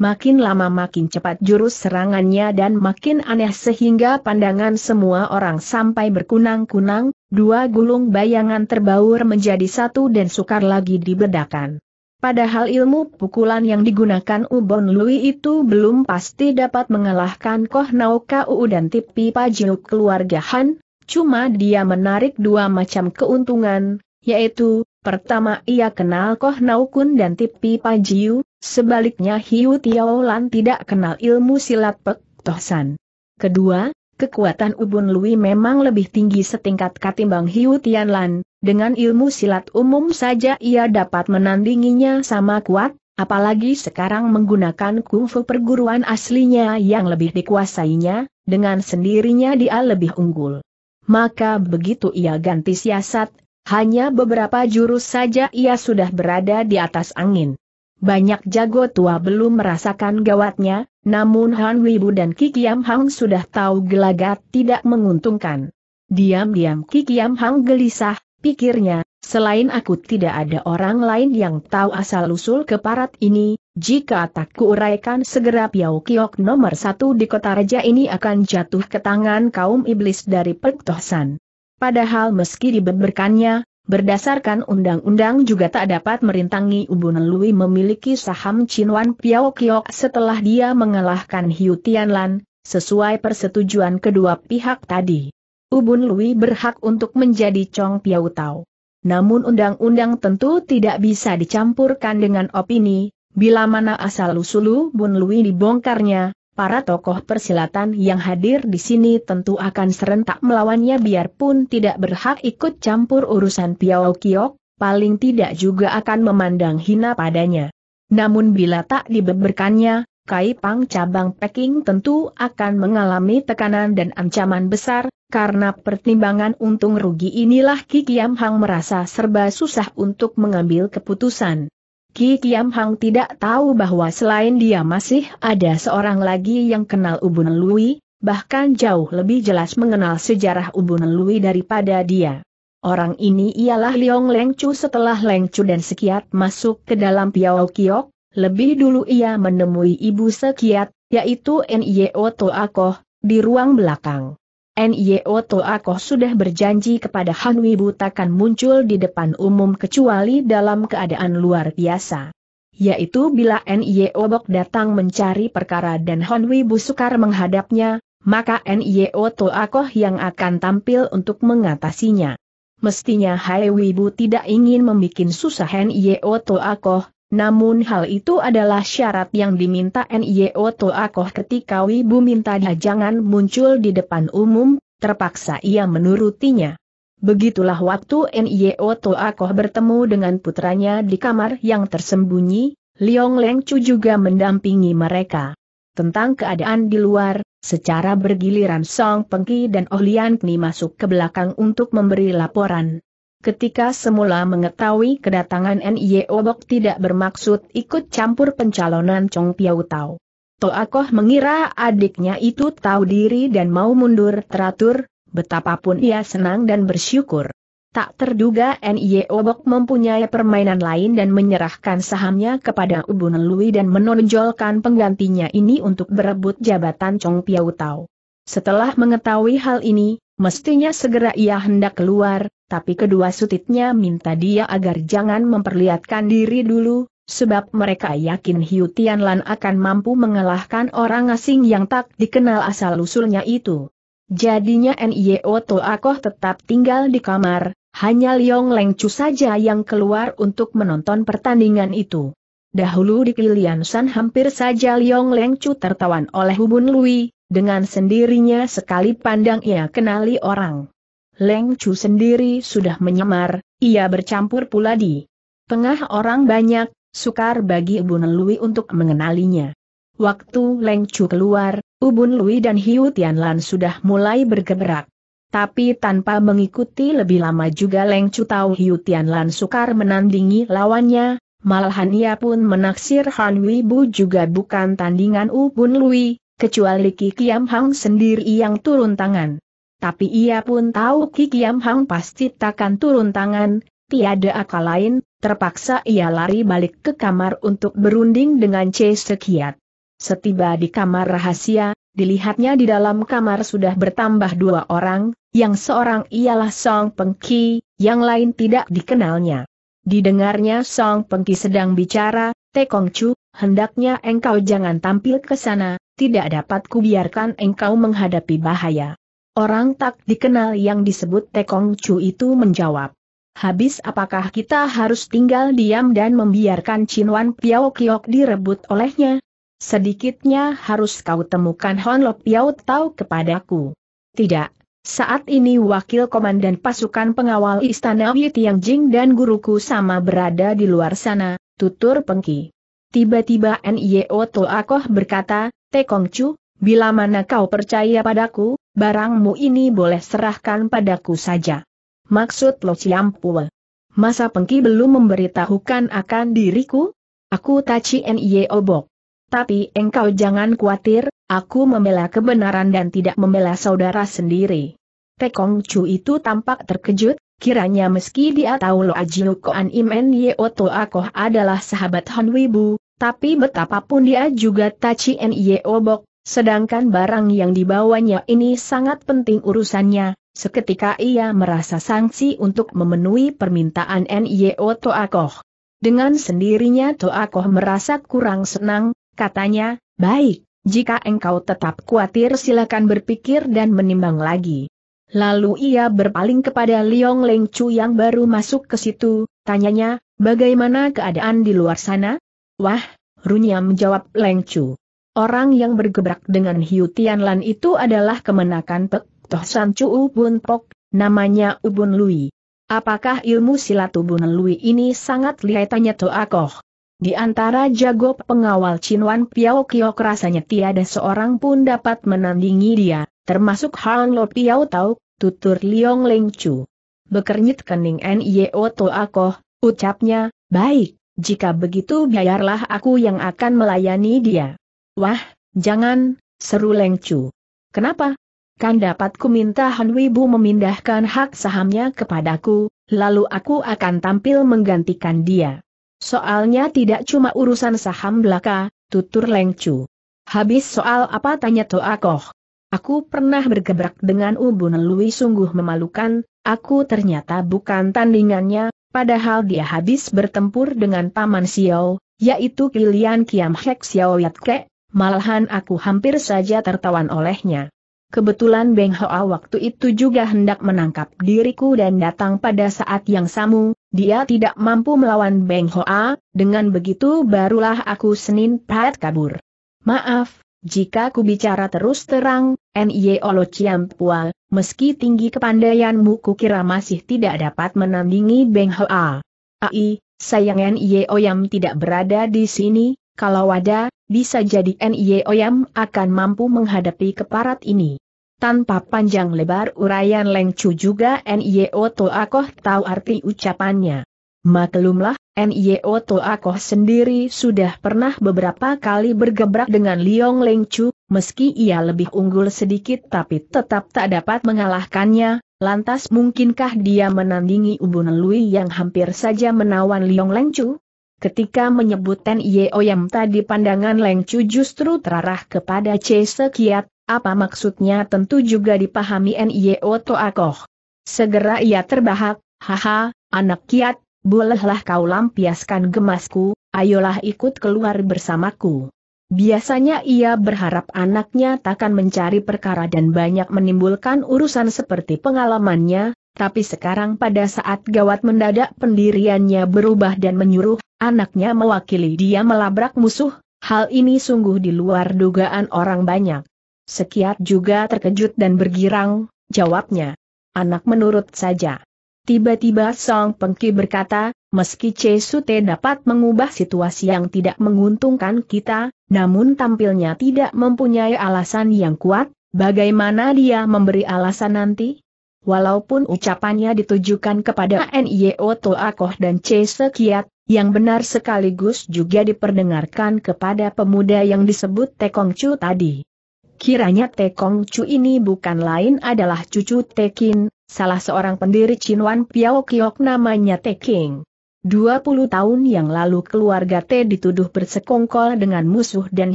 Makin lama makin cepat jurus serangannya dan makin aneh sehingga pandangan semua orang sampai berkunang-kunang, dua gulung bayangan terbaur menjadi satu dan sukar lagi dibedakan. Padahal ilmu pukulan yang digunakan Ubon Lui itu belum pasti dapat mengalahkan Koh Nau Kau dan Tipi Pajiuk keluarga Han, cuma dia menarik dua macam keuntungan, yaitu, pertama ia kenal Koh Nau Kun dan Tipi Pajiu, sebaliknya Hiu Tiaolan tidak kenal ilmu silat Pek Toh San. Kedua, kekuatan Ubon Lui memang lebih tinggi setingkat ketimbang Hiu Tianlan. Dengan ilmu silat umum saja ia dapat menandinginya sama kuat, apalagi sekarang menggunakan kungfu perguruan aslinya yang lebih dikuasainya, dengan sendirinya dia lebih unggul. Maka begitu ia ganti siasat, hanya beberapa jurus saja ia sudah berada di atas angin. Banyak jago tua belum merasakan gawatnya, namun Han Wibu dan Ki Kiam Hang sudah tahu gelagat tidak menguntungkan. Diam-diam Ki Kiam Hang gelisah. Pikirnya, selain aku tidak ada orang lain yang tahu asal-usul keparat ini, jika tak kuuraikan segera Piao Kiok nomor 1 di kota raja ini akan jatuh ke tangan kaum iblis dari Pek Toh San. Padahal meski dibeberkannya, berdasarkan undang-undang juga tak dapat merintangi Ubun Lui memiliki saham Cinwan Piao Kiok setelah dia mengalahkan Hiu Tianlan, sesuai persetujuan kedua pihak tadi. Ubun Lui berhak untuk menjadi Chong Piao Tau. Namun undang-undang tentu tidak bisa dicampurkan dengan opini, bila mana asal-usul Ubun Lui dibongkarnya, para tokoh persilatan yang hadir di sini tentu akan serentak melawannya biarpun tidak berhak ikut campur urusan Piao Kiok, paling tidak juga akan memandang hina padanya. Namun bila tak dibeberkannya, Kai Pang cabang Peking tentu akan mengalami tekanan dan ancaman besar, karena pertimbangan untung rugi inilah Ki Kiam Hang merasa serba susah untuk mengambil keputusan. Ki Kiam Hang tidak tahu bahwa selain dia masih ada seorang lagi yang kenal Ubun Lui, bahkan jauh lebih jelas mengenal sejarah Ubun Lui daripada dia. Orang ini ialah Liong Leng Chu. Setelah Leng Chu dan Sekiat masuk ke dalam Piao Kiok, lebih dulu ia menemui ibu Sekiat, yaitu Nio Toa Koh, di ruang belakang. Nio Toa Koh sudah berjanji kepada Han Wibu takkan muncul di depan umum kecuali dalam keadaan luar biasa. Yaitu bila Nio Bok datang mencari perkara dan Han Wibu sukar menghadapnya, maka Nio Toa Koh yang akan tampil untuk mengatasinya. Mestinya Hai Wibu tidak ingin membuat susah Nio Toa Koh. Namun hal itu adalah syarat yang diminta Nio Toa Koh ketika Wibu minta dia jangan muncul di depan umum, terpaksa ia menurutinya. Begitulah waktu Nio Toa Koh bertemu dengan putranya di kamar yang tersembunyi, Liong Leng Chu juga mendampingi mereka. Tentang keadaan di luar, secara bergiliran Song Pengki dan Oh Lian Kni masuk ke belakang untuk memberi laporan. Ketika semula mengetahui kedatangan Nio Bok tidak bermaksud ikut campur pencalonan Chong Piao Tau, Toa Koh mengira adiknya itu tahu diri dan mau mundur teratur, betapapun ia senang dan bersyukur. Tak terduga Nio Bok mempunyai permainan lain dan menyerahkan sahamnya kepada Ubun Lui dan menonjolkan penggantinya ini untuk berebut jabatan Chong Piao Tau. Setelah mengetahui hal ini, mestinya segera ia hendak keluar, tapi kedua sutitnya minta dia agar jangan memperlihatkan diri dulu, sebab mereka yakin Hiu Tianlan akan mampu mengalahkan orang asing yang tak dikenal asal-usulnya itu. Jadinya Nio Toa Koh tetap tinggal di kamar, Hanya Liong Leng Cu saja yang keluar untuk menonton pertandingan itu. Dahulu di Kilian San hampir saja Liong Leng Cu tertawan oleh Hubun Lui, dengan sendirinya sekali pandang ia kenali orang. Leng Cu sendiri sudah menyamar, ia bercampur pula di tengah orang banyak, sukar bagi Hubun Lui untuk mengenalinya. Waktu Leng Cu keluar, Hubun Lui dan Hiu Tianlan sudah mulai bergerak. Tapi tanpa mengikuti lebih lama juga Leng Cu tahu Hiu Tianlan sukar menandingi lawannya, malahan ia pun menaksir Han Wibu juga bukan tandingan Hubun Lui, kecuali Ki Kiam Hang sendiri yang turun tangan. Tapi ia pun tahu Ki Kiam Hang pasti takkan turun tangan, tiada akal lain, terpaksa ia lari balik ke kamar untuk berunding dengan C. Sekiat. Setiba di kamar rahasia, dilihatnya di dalam kamar sudah bertambah dua orang, yang seorang ialah Song Pengki, yang lain tidak dikenalnya. Didengarnya Song Pengki sedang bicara, "Tekong Cu, hendaknya engkau jangan tampil ke sana, tidak dapat kubiarkan engkau menghadapi bahaya." Orang tak dikenal yang disebut Tekong Cu itu menjawab, "Habis apakah kita harus tinggal diam dan membiarkan Cinwan Piao Kiok direbut olehnya? Sedikitnya harus kau temukan Hon Lo Piao tahu kepadaku." "Tidak, saat ini wakil komandan pasukan pengawal istana Yi Tiang Jing dan guruku sama berada di luar sana," tutur Pengki. Tiba-tiba Nio Toakoh berkata, "Tekong Cu, bila mana kau percaya padaku, barangmu ini boleh serahkan padaku saja." "Maksud Lo Siam Pue? Masa Pengki belum memberitahukan akan diriku?" "Aku taci Nio Bok. Tapi engkau jangan khawatir, aku membela kebenaran dan tidak membela saudara sendiri." Tekong Cu itu tampak terkejut, kiranya meski dia tahu Lo Ajiu Koan Imen Yeo Toakoh adalah sahabat Han Wibu, tapi betapapun dia juga taci Nio Bok, sedangkan barang yang dibawanya ini sangat penting urusannya. Seketika ia merasa sangsi untuk memenuhi permintaan Nio Toakoh. Dengan sendirinya Toakoh merasa kurang senang. Katanya, "Baik, jika engkau tetap khawatir silakan berpikir dan menimbang lagi." Lalu ia berpaling kepada Liong Leng Cu yang baru masuk ke situ, tanyanya, "Bagaimana keadaan di luar sana?" "Wah," runyam jawab Leng Cu, "orang yang bergebrak dengan Hiu Tianlan itu adalah kemenakan Pek Toh San Cu Ubun Pok, namanya Ubun Lui." "Apakah ilmu silat Ubun Lui ini sangat lihai?" tanya Toakoh. "Di antara jago pengawal Cinwan Piao Kiok rasanya tiada seorang pun dapat menandingi dia, termasuk Han Lo Piao Tau," tutur Liong Leng Cu. Bekernyit kening Nio Toakoh, ucapnya, "Baik, jika begitu biarlah aku yang akan melayani dia." "Wah, jangan," seru Leng Cu. "Kenapa? Kan dapat ku minta Han Wibu memindahkan hak sahamnya kepadaku, lalu aku akan tampil menggantikan dia. Soalnya tidak cuma urusan saham belaka," tutur Leng Cu. "Habis soal apa?" tanya Toakoh. "Aku pernah bergebrak dengan Ubun Lui, sungguh memalukan, aku ternyata bukan tandingannya, padahal dia habis bertempur dengan Paman Xiao, yaitu Kilian Kiam Hek Xiao Yatke, malahan aku hampir saja tertawan olehnya. Kebetulan Beng Hoa waktu itu juga hendak menangkap diriku dan datang pada saat yang sama, dia tidak mampu melawan Beng Hoa, dengan begitu barulah aku Senin Pat kabur." "Maaf, jika ku bicara terus terang, Nio Lo Ciam Pua, meski tinggi kepandaianmu kukira masih tidak dapat menandingi Beng Hoa." "Ai, sayang Nio Yam tidak berada di sini, kalau ada, bisa jadi Nio Yam akan mampu menghadapi keparat ini." Tanpa panjang lebar uraian Leng Cu juga Nio Toakoh tahu arti ucapannya. Maklumlah, Nio Toakoh sendiri sudah pernah beberapa kali bergebrak dengan Liong Leng Cu, meski ia lebih unggul sedikit tapi tetap tak dapat mengalahkannya, lantas mungkinkah dia menandingi Ubun Lui yang hampir saja menawan Liong Leng Cu? Ketika menyebut Nio Yam tadi pandangan Leng Cu justru terarah kepada C. Sekiat, apa maksudnya tentu juga dipahami Nio Toakoh. Segera ia terbahak, "Haha, anak kiat, bolehlah kau lampiaskan gemasku, ayolah ikut keluar bersamaku." Biasanya ia berharap anaknya takkan mencari perkara dan banyak menimbulkan urusan seperti pengalamannya, Tapi sekarang pada saat gawat mendadak pendiriannya berubah dan menyuruh anaknya mewakili dia melabrak musuh, hal ini sungguh di luar dugaan orang banyak. Sekiat juga terkejut dan bergirang, jawabnya. Anak menurut saja. Tiba-tiba Song Pengki berkata, meski Che Sute dapat mengubah situasi yang tidak menguntungkan kita, namun tampilnya tidak mempunyai alasan yang kuat, bagaimana dia memberi alasan nanti? Walaupun ucapannya ditujukan kepada Nio Toakoh dan Che Sekiat, yang benar sekaligus juga diperdengarkan kepada pemuda yang disebut Tekong Chu tadi. Kiranya Tekong Chu ini bukan lain adalah cucu Tekin, salah seorang pendiri Cinwan Piao Kiok namanya Teking. 20 tahun yang lalu keluarga T dituduh bersekongkol dengan musuh dan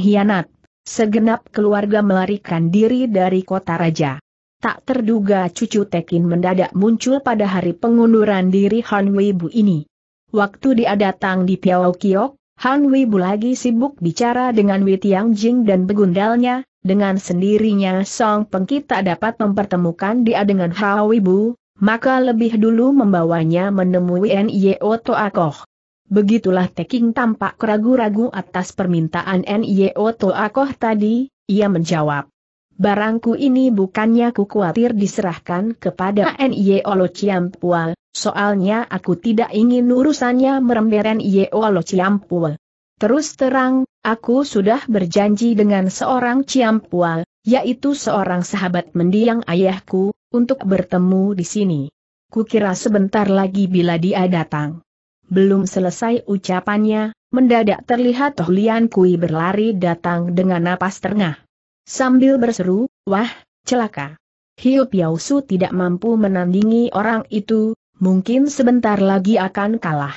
hianat. Segenap keluarga melarikan diri dari kota raja. Tak terduga cucu Tekin mendadak muncul pada hari pengunduran diri Han Weibo ini. Waktu dia datang di Piao Kiok, Han Weibo lagi sibuk bicara dengan Wei Tiangjing dan begundalnya, dengan sendirinya Song Pengki tak dapat mempertemukan dia dengan Han Weibo, maka lebih dulu membawanya menemui Nio Toakoh. Begitulah Teking tampak ragu-ragu atas permintaan Nio Toakoh tadi, ia menjawab. Barangku ini bukannya ku khawatir diserahkan kepada Nio Lo Ciampual, soalnya aku tidak ingin urusannya merembet Nio Lo Ciampual. Terus terang, aku sudah berjanji dengan seorang Ciampual, yaitu seorang sahabat mendiang ayahku, untuk bertemu di sini. Kukira sebentar lagi bila dia datang. Belum selesai ucapannya, mendadak terlihat Toh Lian Kui berlari datang dengan napas terengah. Sambil berseru, wah, celaka. Hiu Piao Su tidak mampu menandingi orang itu, mungkin sebentar lagi akan kalah.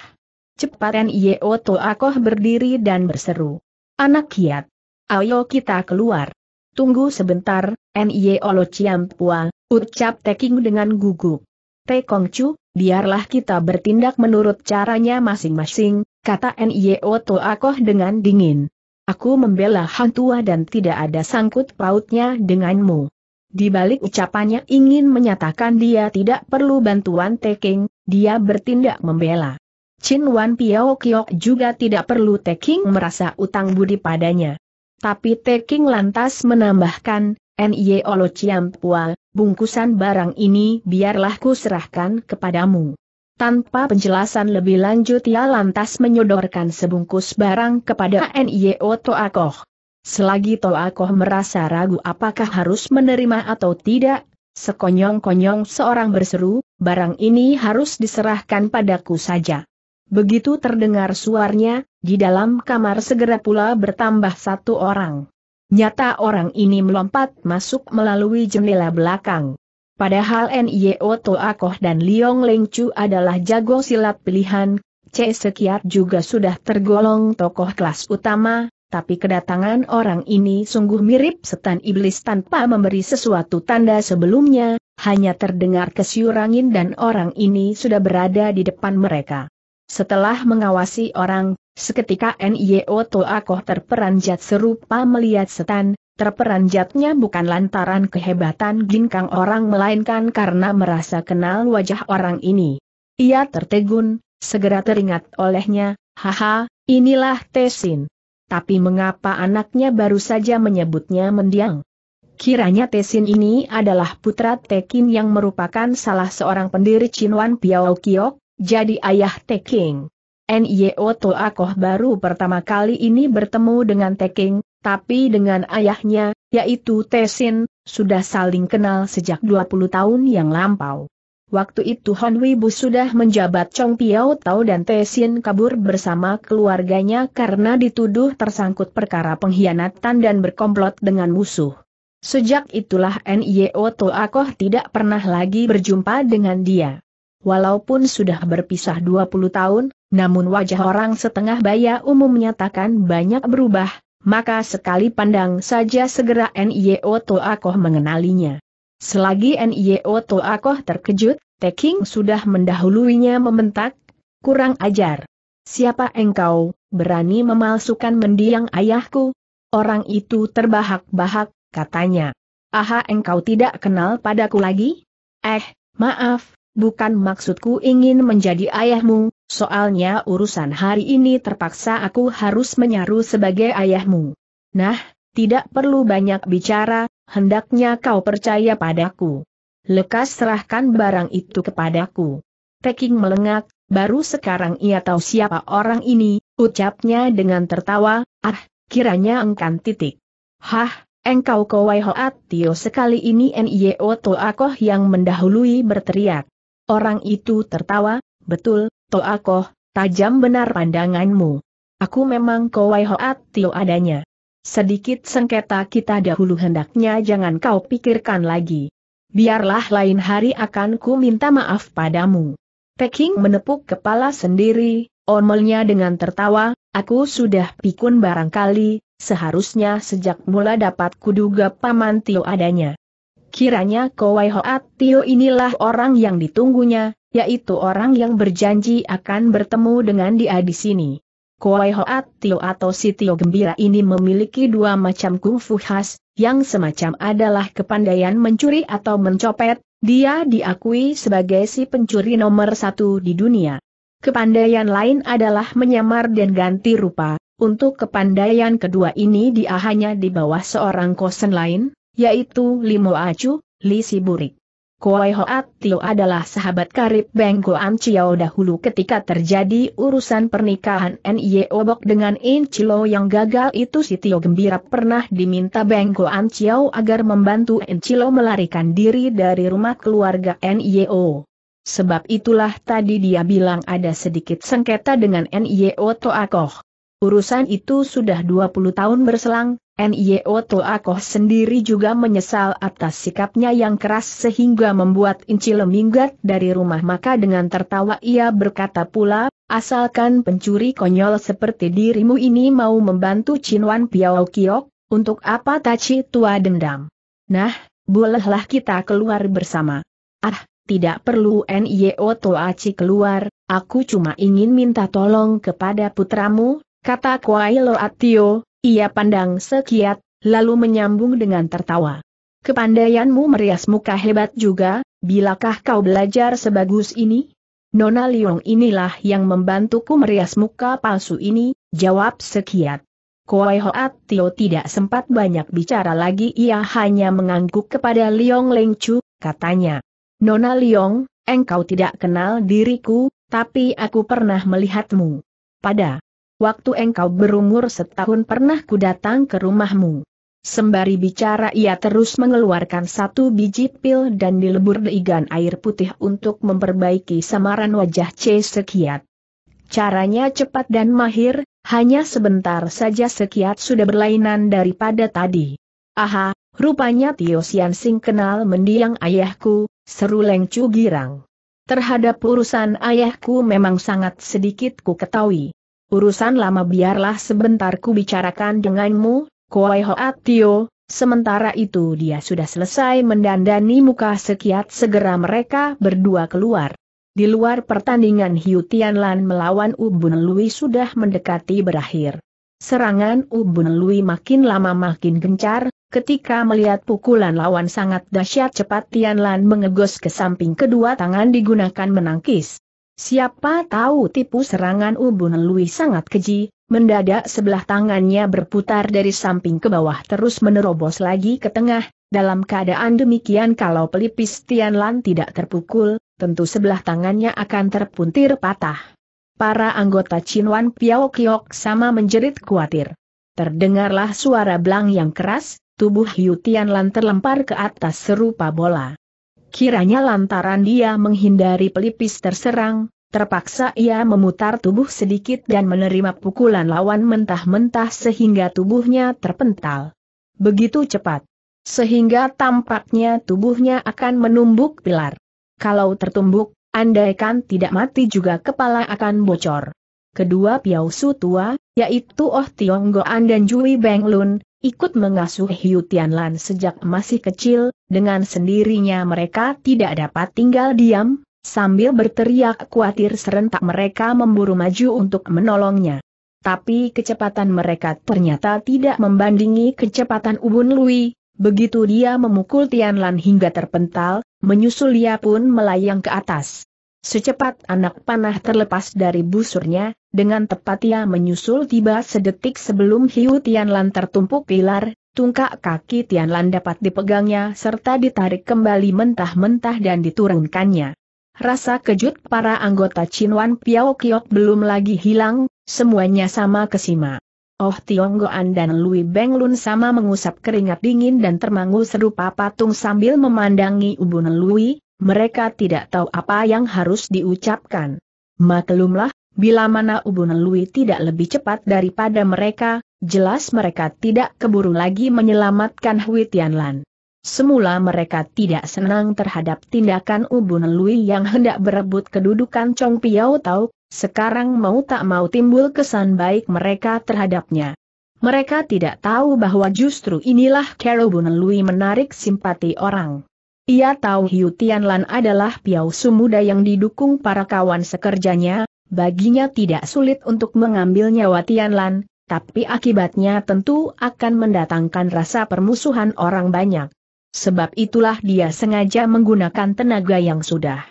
Cepat Nio Toakoh berdiri dan berseru. Anak kiat. Ayo kita keluar. Tunggu sebentar, Nio Lo Ciampua, ucap Teking dengan gugup. Tekong Chu, biarlah kita bertindak menurut caranya masing-masing, kata Nio Toakoh dengan dingin. Aku membela Han Tua dan tidak ada sangkut pautnya denganmu. Di balik ucapannya ingin menyatakan dia tidak perlu bantuan Teking, dia bertindak membela. Cinwan Piao Kiok juga tidak perlu Teking merasa utang budi padanya. Tapi Teking lantas menambahkan, Nio Lo Ciampual, bungkusan barang ini biarlah ku serahkan kepadamu. Tanpa penjelasan lebih lanjut ia lantas menyodorkan sebungkus barang kepada Nio Toakoh. Selagi Toakoh merasa ragu apakah harus menerima atau tidak, sekonyong-konyong seorang berseru, barang ini harus diserahkan padaku saja. Begitu terdengar suaranya, di dalam kamar segera pula bertambah satu orang. Nyata orang ini melompat masuk melalui jendela belakang. Padahal Nio Toakoh dan Liong Leng Chu adalah jago silat pilihan, Che Sekiat juga sudah tergolong tokoh kelas utama, tapi kedatangan orang ini sungguh mirip setan iblis tanpa memberi sesuatu tanda sebelumnya, hanya terdengar kesiur angin dan orang ini sudah berada di depan mereka. Setelah mengawasi orang, seketika Nio Toakoh terperanjat serupa melihat setan. Terperanjatnya bukan lantaran kehebatan ginkang orang melainkan karena merasa kenal wajah orang ini. Ia tertegun, segera teringat olehnya, haha, inilah Tesin. Tapi mengapa anaknya baru saja menyebutnya mendiang? Kiranya Tesin ini adalah putra Tekin yang merupakan salah seorang pendiri Cinwan Piao Kiok, jadi ayah Teking. Nio Toakoh baru pertama kali ini bertemu dengan Teking, tapi dengan ayahnya, yaitu Tesin, sudah saling kenal sejak 20 tahun yang lampau. Waktu itu Han Weibo sudah menjabat Chong Piao Tao dan Tesin kabur bersama keluarganya karena dituduh tersangkut perkara pengkhianatan dan berkomplot dengan musuh. Sejak itulah Nio Toakoh tidak pernah lagi berjumpa dengan dia. Walaupun sudah berpisah 20 tahun, namun wajah orang setengah baya umum menyatakan banyak berubah, maka sekali pandang saja segera Nio Toakoh mengenalinya. Selagi Nio Toakoh terkejut, Teking sudah mendahuluinya membentak, kurang ajar. Siapa engkau, berani memalsukan mendiang ayahku? Orang itu terbahak-bahak, katanya. Aha engkau tidak kenal padaku lagi? Maaf. bukan maksudku ingin menjadi ayahmu, soalnya urusan hari ini terpaksa aku harus menyaru sebagai ayahmu. Nah, tidak perlu banyak bicara, hendaknya kau percaya padaku. Lekas serahkan barang itu kepadaku. Peking melengak, baru sekarang ia tahu siapa orang ini, ucapnya dengan tertawa, kiranya engkan titik. Hah, engkau kowai hoat tio sekali ini Nio Toakoh yang mendahului berteriak. Orang itu tertawa, betul, Toakoh, tajam benar pandanganmu. Aku memang kowai hoat tio adanya. Sedikit sengketa kita dahulu hendaknya jangan kau pikirkan lagi. Biarlah lain hari akan ku minta maaf padamu. Peking menepuk kepala sendiri, omelnya dengan tertawa, aku sudah pikun barangkali, seharusnya sejak mula dapat kuduga Paman Tio adanya. Kiranya Kowai Hoat Tio inilah orang yang ditunggunya, yaitu orang yang berjanji akan bertemu dengan dia di sini. Kowai Hoat Tio atau si Tio Gembira ini memiliki dua macam kungfu khas, yang semacam adalah kepandaian mencuri atau mencopet. Dia diakui sebagai si pencuri nomor 1 di dunia. Kepandaian lain adalah menyamar dan ganti rupa. Untuk kepandaian kedua ini dia hanya di bawah seorang kosen lain, yaitu Limo Acu, Li Siburik. Kowai Hoat Tio adalah sahabat karib Beng Goan Chiao dahulu ketika terjadi urusan pernikahan Nio Bok dengan In Chilo yang gagal itu si Tio Gembira pernah diminta Beng Goan Chiao agar membantu In Chilo melarikan diri dari rumah keluarga Nio. Sebab itulah tadi dia bilang ada sedikit sengketa dengan Nio Toakoh. Urusan itu sudah 20 tahun berselang, Nio Toakoh sendiri juga menyesal atas sikapnya yang keras sehingga membuat Incil minggat dari rumah. Maka dengan tertawa ia berkata pula, asalkan pencuri konyol seperti dirimu ini mau membantu Cinwan Piao Kiok, untuk apa taci tua dendam? Nah, bolehlah kita keluar bersama. Tidak perlu Nio Toaci keluar, aku cuma ingin minta tolong kepada putramu, kata Kowai Hoat Tio. Ia pandang sekiat, lalu menyambung dengan tertawa. Kepandaianmu merias muka hebat juga, bilakah kau belajar sebagus ini? Nona Liong inilah yang membantuku merias muka palsu ini, jawab sekiat. Kowai Hoat Tio tidak sempat banyak bicara lagi, ia hanya mengangguk kepada Liong Lengcu, katanya. Nona Liong, engkau tidak kenal diriku, tapi aku pernah melihatmu. Pada waktu engkau berumur setahun pernah ku datang ke rumahmu. Sembari bicara ia terus mengeluarkan satu biji pil dan dilebur deigan air putih untuk memperbaiki samaran wajah C. Sekiat. Caranya cepat dan mahir, hanya sebentar saja Sekiat sudah berlainan daripada tadi. Aha, rupanya Tio Sian Sing kenal mendiang ayahku, seru Lengcu girang. Terhadap urusan ayahku memang sangat sedikit ku ketahui. Urusan lama biarlah sebentar ku bicarakan denganmu, Kowai Hoat Tio. Sementara itu dia sudah selesai mendandani muka Sekiat. Segera mereka berdua keluar. Di luar pertandingan Hiu Tianlan melawan Ubun Lui sudah mendekati berakhir. Serangan Ubun Lui makin lama makin gencar. Ketika melihat pukulan lawan sangat dahsyat cepat, Tianlan mengegos ke samping, kedua tangan digunakan menangkis. Siapa tahu tipu serangan Ubun Lui sangat keji, mendadak sebelah tangannya berputar dari samping ke bawah terus menerobos lagi ke tengah. Dalam keadaan demikian kalau pelipis Tianlan tidak terpukul, tentu sebelah tangannya akan terpuntir patah. Para anggota Cinwan Piao Kiok sama menjerit khawatir. Terdengarlah suara belang yang keras, tubuh Hiu Tianlan terlempar ke atas serupa bola. Kiranya lantaran dia menghindari pelipis terserang, terpaksa ia memutar tubuh sedikit dan menerima pukulan lawan mentah-mentah sehingga tubuhnya terpental. Begitu cepat, sehingga tampaknya tubuhnya akan menumbuk pilar. Kalau tertumbuk, andaikan tidak mati juga kepala akan bocor. Kedua piausu tua, yaitu Oh Tiong Goan dan Jui Beng Lun, ikut mengasuh Hiu Tianlan sejak masih kecil. Dengan sendirinya mereka tidak dapat tinggal diam, sambil berteriak khawatir serentak mereka memburu maju untuk menolongnya. Tapi kecepatan mereka ternyata tidak membandingi kecepatan Ubun Lui, Begitu dia memukul Tian Lan hingga terpental, menyusul dia pun melayang ke atas. Secepat anak panah terlepas dari busurnya, dengan tepat ia menyusul tiba sedetik sebelum hiu Tian Lan tertumpuk pilar, tungkak kaki Tian Lan dapat dipegangnya serta ditarik kembali mentah-mentah dan diturunkannya. Rasa kejut para anggota Cinwan Piao Kiok belum lagi hilang, semuanya sama kesima. Oh Tionggoan dan Lui Benglun sama mengusap keringat dingin dan termangu serupa patung sambil memandangi ubun Lui. Mereka tidak tahu apa yang harus diucapkan. Maklumlah, bila mana ubun Lui tidak lebih cepat daripada mereka, jelas mereka tidak keburu lagi menyelamatkan Hui Tianlan. Semula mereka tidak senang terhadap tindakan ubun Lui yang hendak berebut kedudukan Chong Piao Tau, sekarang mau tak mau timbul kesan baik mereka terhadapnya. Mereka tidak tahu bahwa justru inilah cara ubun Lui menarik simpati orang. Ia tahu Hiu Tianlan adalah Piao Su muda yang didukung para kawan sekerjanya, baginya tidak sulit untuk mengambil nyawa Tianlan, tapi akibatnya tentu akan mendatangkan rasa permusuhan orang banyak. Sebab itulah dia sengaja menggunakan tenaga yang sudah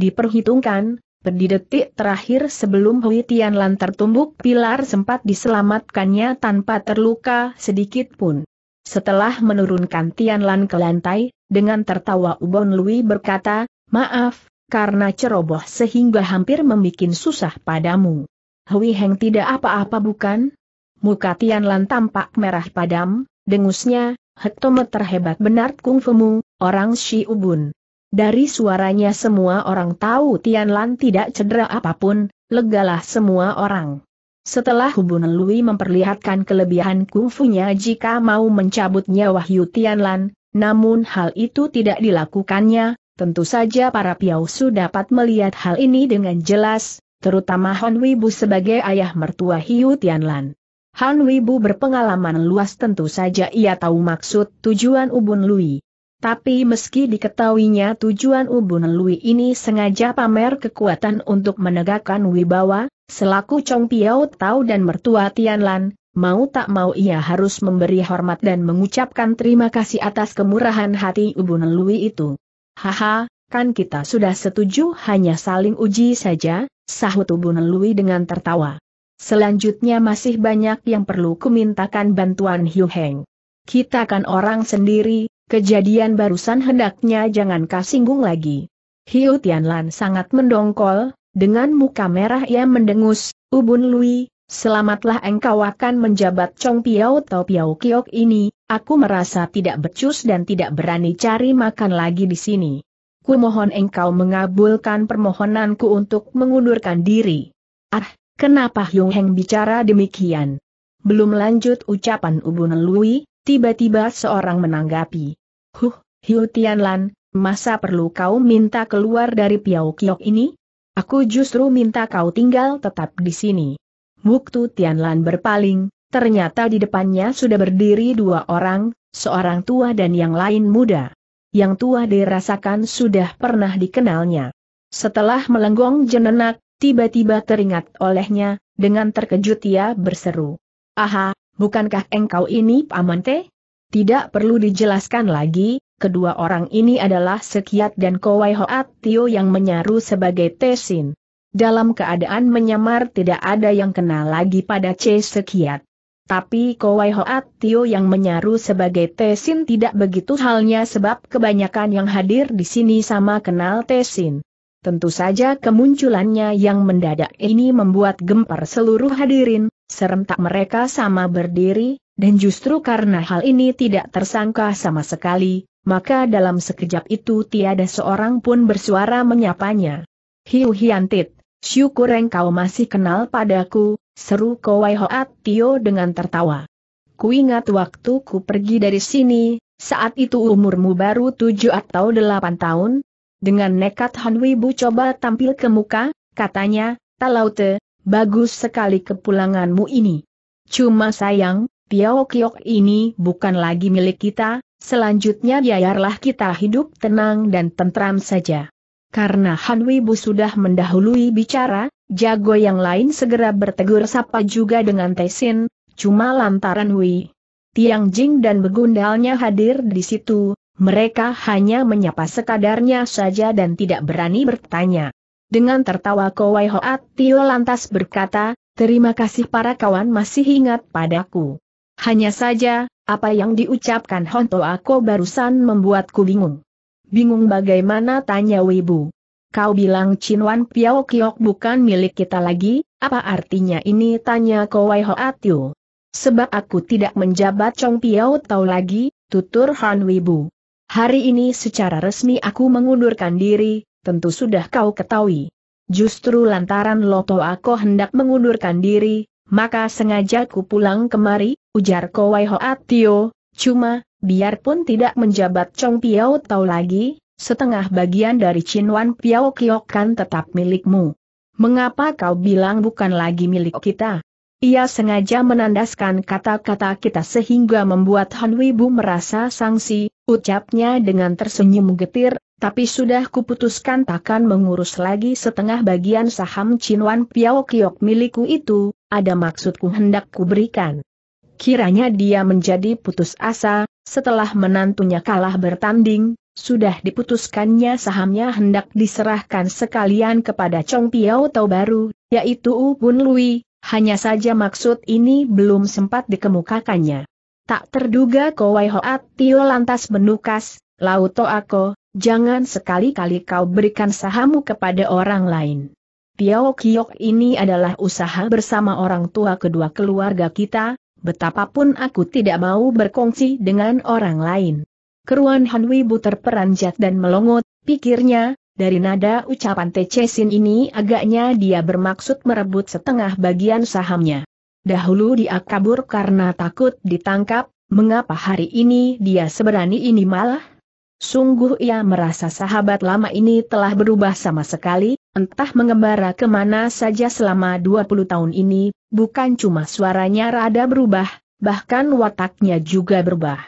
diperhitungkan, di detik terakhir sebelum Hui Tianlan tertumbuk pilar sempat diselamatkannya tanpa terluka sedikit pun. Setelah menurunkan Tianlan ke lantai, dengan tertawa ubon Lui berkata, "Maaf, karena ceroboh sehingga hampir membuat susah padamu." "Hui Heng tidak apa-apa bukan?" Muka Tianlan tampak merah padam, dengusnya, "Hektometer hebat benar kungfumu, orang Shi Ubun." Dari suaranya semua orang tahu Tianlan tidak cedera apapun, legalah semua orang. Setelah Ubun Lui memperlihatkan kelebihan kungfunya jika mau mencabut nyawa Hiu Tianlan, namun hal itu tidak dilakukannya, tentu saja para Piao Su dapat melihat hal ini dengan jelas, terutama Han Wibu sebagai ayah mertua Hiu Tianlan. Han Wibu berpengalaman luas, tentu saja ia tahu maksud tujuan Ubun Lui. Tapi meski diketahuinya tujuan Ubun Lui ini sengaja pamer kekuatan untuk menegakkan wibawa, selaku Chong Piao Tau dan mertua Tianlan, mau tak mau ia harus memberi hormat dan mengucapkan terima kasih atas kemurahan hati Ubun Lui itu. "Haha, kan kita sudah setuju hanya saling uji saja," sahut Ubun Lui dengan tertawa. "Selanjutnya masih banyak yang perlu kumintakan bantuan Hiu Heng. Kita kan orang sendiri. Kejadian barusan hendaknya jangan kau singgung lagi." Hiu Tianlan sangat mendongkol, dengan muka merah ia mendengus, "Ubun Lui, selamatlah engkau akan menjabat Chong Piao Tau Piao Kiok ini, aku merasa tidak becus dan tidak berani cari makan lagi di sini. Kumohon engkau mengabulkan permohonanku untuk mengundurkan diri." "Ah, kenapa Hiu Heng bicara demikian?" Belum lanjut ucapan Ubun Lui, tiba-tiba seorang menanggapi, "Hiu Tianlan, masa perlu kau minta keluar dari Piao Kiok ini? Aku justru minta kau tinggal tetap di sini." Waktu Tianlan berpaling, ternyata di depannya sudah berdiri dua orang, seorang tua dan yang lain muda. Yang tua dirasakan sudah pernah dikenalnya. Setelah melenggong jenenak, tiba-tiba teringat olehnya, dengan terkejut ia berseru, "Aha, bukankah engkau ini Paman Te?" Tidak perlu dijelaskan lagi, kedua orang ini adalah Sekiat dan Kowai Hoat Tio yang menyaru sebagai Te Sin. Dalam keadaan menyamar tidak ada yang kenal lagi pada C. Sekiat. Tapi Kowai Hoat Tio yang menyaru sebagai Te Sin tidak begitu halnya sebab kebanyakan yang hadir di sini sama kenal Te Sin. Tentu saja kemunculannya yang mendadak ini membuat gempar seluruh hadirin, serentak mereka sama berdiri, dan justru karena hal ini tidak tersangka sama sekali, maka dalam sekejap itu tiada seorang pun bersuara menyapanya. "Hiu Hiantit, syukur engkau masih kenal padaku," seru Kowai Hoat Tio dengan tertawa. "Ku ingat waktu ku pergi dari sini, saat itu umurmu baru 7 atau 8 tahun. Dengan nekat Han Wibu coba tampil ke muka, katanya, 'Talaute, bagus sekali kepulanganmu ini. Cuma sayang, Piao Kiok ini bukan lagi milik kita, selanjutnya biarlah kita hidup tenang dan tentram saja.'" Karena Han Wibu sudah mendahului bicara, jago yang lain segera bertegur sapa juga dengan Te Sin, cuma lantaran Wi Tiang Jing dan begundalnya hadir di situ, mereka hanya menyapa sekadarnya saja dan tidak berani bertanya. Dengan tertawa Kowai Hoat Tio lantas berkata, "Terima kasih para kawan masih ingat padaku. Hanya saja, apa yang diucapkan Honto Ako barusan membuatku bingung." "Bingung bagaimana?" tanya Wibu. "Kau bilang Cinwan Piao Kiok bukan milik kita lagi, apa artinya ini?" tanya Kowai Hoat Tio. "Sebab aku tidak menjabat Chong Piao Tau lagi," tutur Han Wibu. "Hari ini secara resmi aku mengundurkan diri, tentu sudah kau ketahui. Justru lantaran Loto Ako hendak mengundurkan diri, maka sengaja ku pulang kemari," ujar Kowai Hoat Tio. "Cuma, biarpun tidak menjabat Chong Piao Tau lagi, setengah bagian dari Cinwan Piao Kiok kan tetap milikmu. Mengapa kau bilang bukan lagi milik kita?" Ia sengaja menandaskan kata-kata kita sehingga membuat Han Wibu merasa sangsi, ucapnya dengan tersenyum getir, "Tapi sudah kuputuskan takkan mengurus lagi setengah bagian saham Cinwan Piao Kiok milikku itu, ada maksudku hendak kuberikan." Kiranya dia menjadi putus asa, setelah menantunya kalah bertanding, sudah diputuskannya sahamnya hendak diserahkan sekalian kepada Chong Piao Tau baru, yaitu U Bun Lui, hanya saja maksud ini belum sempat dikemukakannya. Tak terduga Kowai Hoat Tio lantas menukas, "Loto Ako, jangan sekali-kali kau berikan sahammu kepada orang lain. Piao Kiok ini adalah usaha bersama orang tua kedua keluarga kita, betapapun aku tidak mau berkongsi dengan orang lain." Keruan Han Wibu terperanjat dan melongot, pikirnya, dari nada ucapan Tece Sin ini agaknya dia bermaksud merebut setengah bagian sahamnya. Dahulu dia kabur karena takut ditangkap, mengapa hari ini dia seberani ini malah? Sungguh ia merasa sahabat lama ini telah berubah sama sekali, entah mengembara kemana saja selama 20 tahun ini, bukan cuma suaranya rada berubah, bahkan wataknya juga berubah.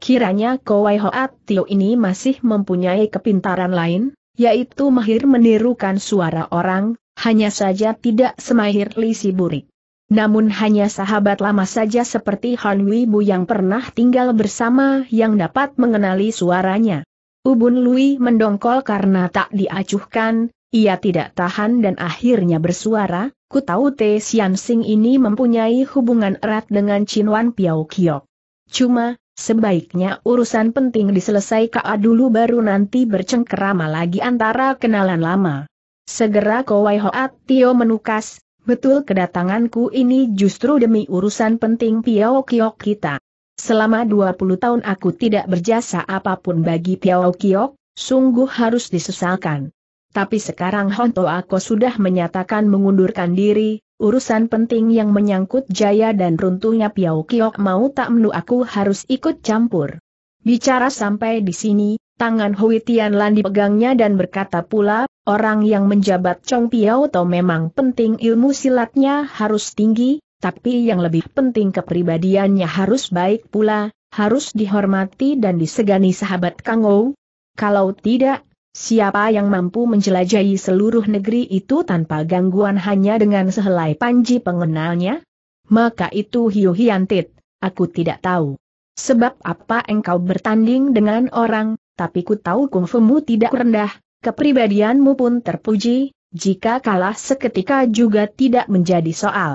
Kiranya Kowai Hoat Tio ini masih mempunyai kepintaran lain, yaitu mahir menirukan suara orang, hanya saja tidak semahir Li Si Burik. Namun hanya sahabat lama saja seperti Han Wibu yang pernah tinggal bersama yang dapat mengenali suaranya. U Bun Lui mendongkol karena tak diacuhkan, ia tidak tahan dan akhirnya bersuara, "Ku tahu Te Sian Sing ini mempunyai hubungan erat dengan Cinwan Piao Kiok. Cuma, sebaiknya urusan penting diselesaikan dulu baru nanti bercengkerama lagi antara kenalan lama." Segera Kowai Hoat Tio menukas, "Betul kedatanganku ini justru demi urusan penting Piao Kiok kita. Selama 20 tahun aku tidak berjasa apapun bagi Piao Kiok, sungguh harus disesalkan. Tapi sekarang Honto Ako sudah menyatakan mengundurkan diri, urusan penting yang menyangkut jaya dan runtuhnya Piao Kiok mau tak menu aku harus ikut campur." Bicara sampai di sini, tangan Hui Tian Lan dipegangnya dan berkata pula, "Orang yang menjabat Chong Piao Tau memang penting ilmu silatnya harus tinggi, tapi yang lebih penting kepribadiannya harus baik pula, harus dihormati dan disegani sahabat Kang Ou. Kalau tidak, siapa yang mampu menjelajahi seluruh negeri itu tanpa gangguan hanya dengan sehelai panji pengenalnya? Maka itu Hiu Hian Tit, aku tidak tahu. Sebab apa engkau bertanding dengan orang, tapi ku tahu kungfumu tidak rendah, kepribadianmu pun terpuji, jika kalah seketika juga tidak menjadi soal.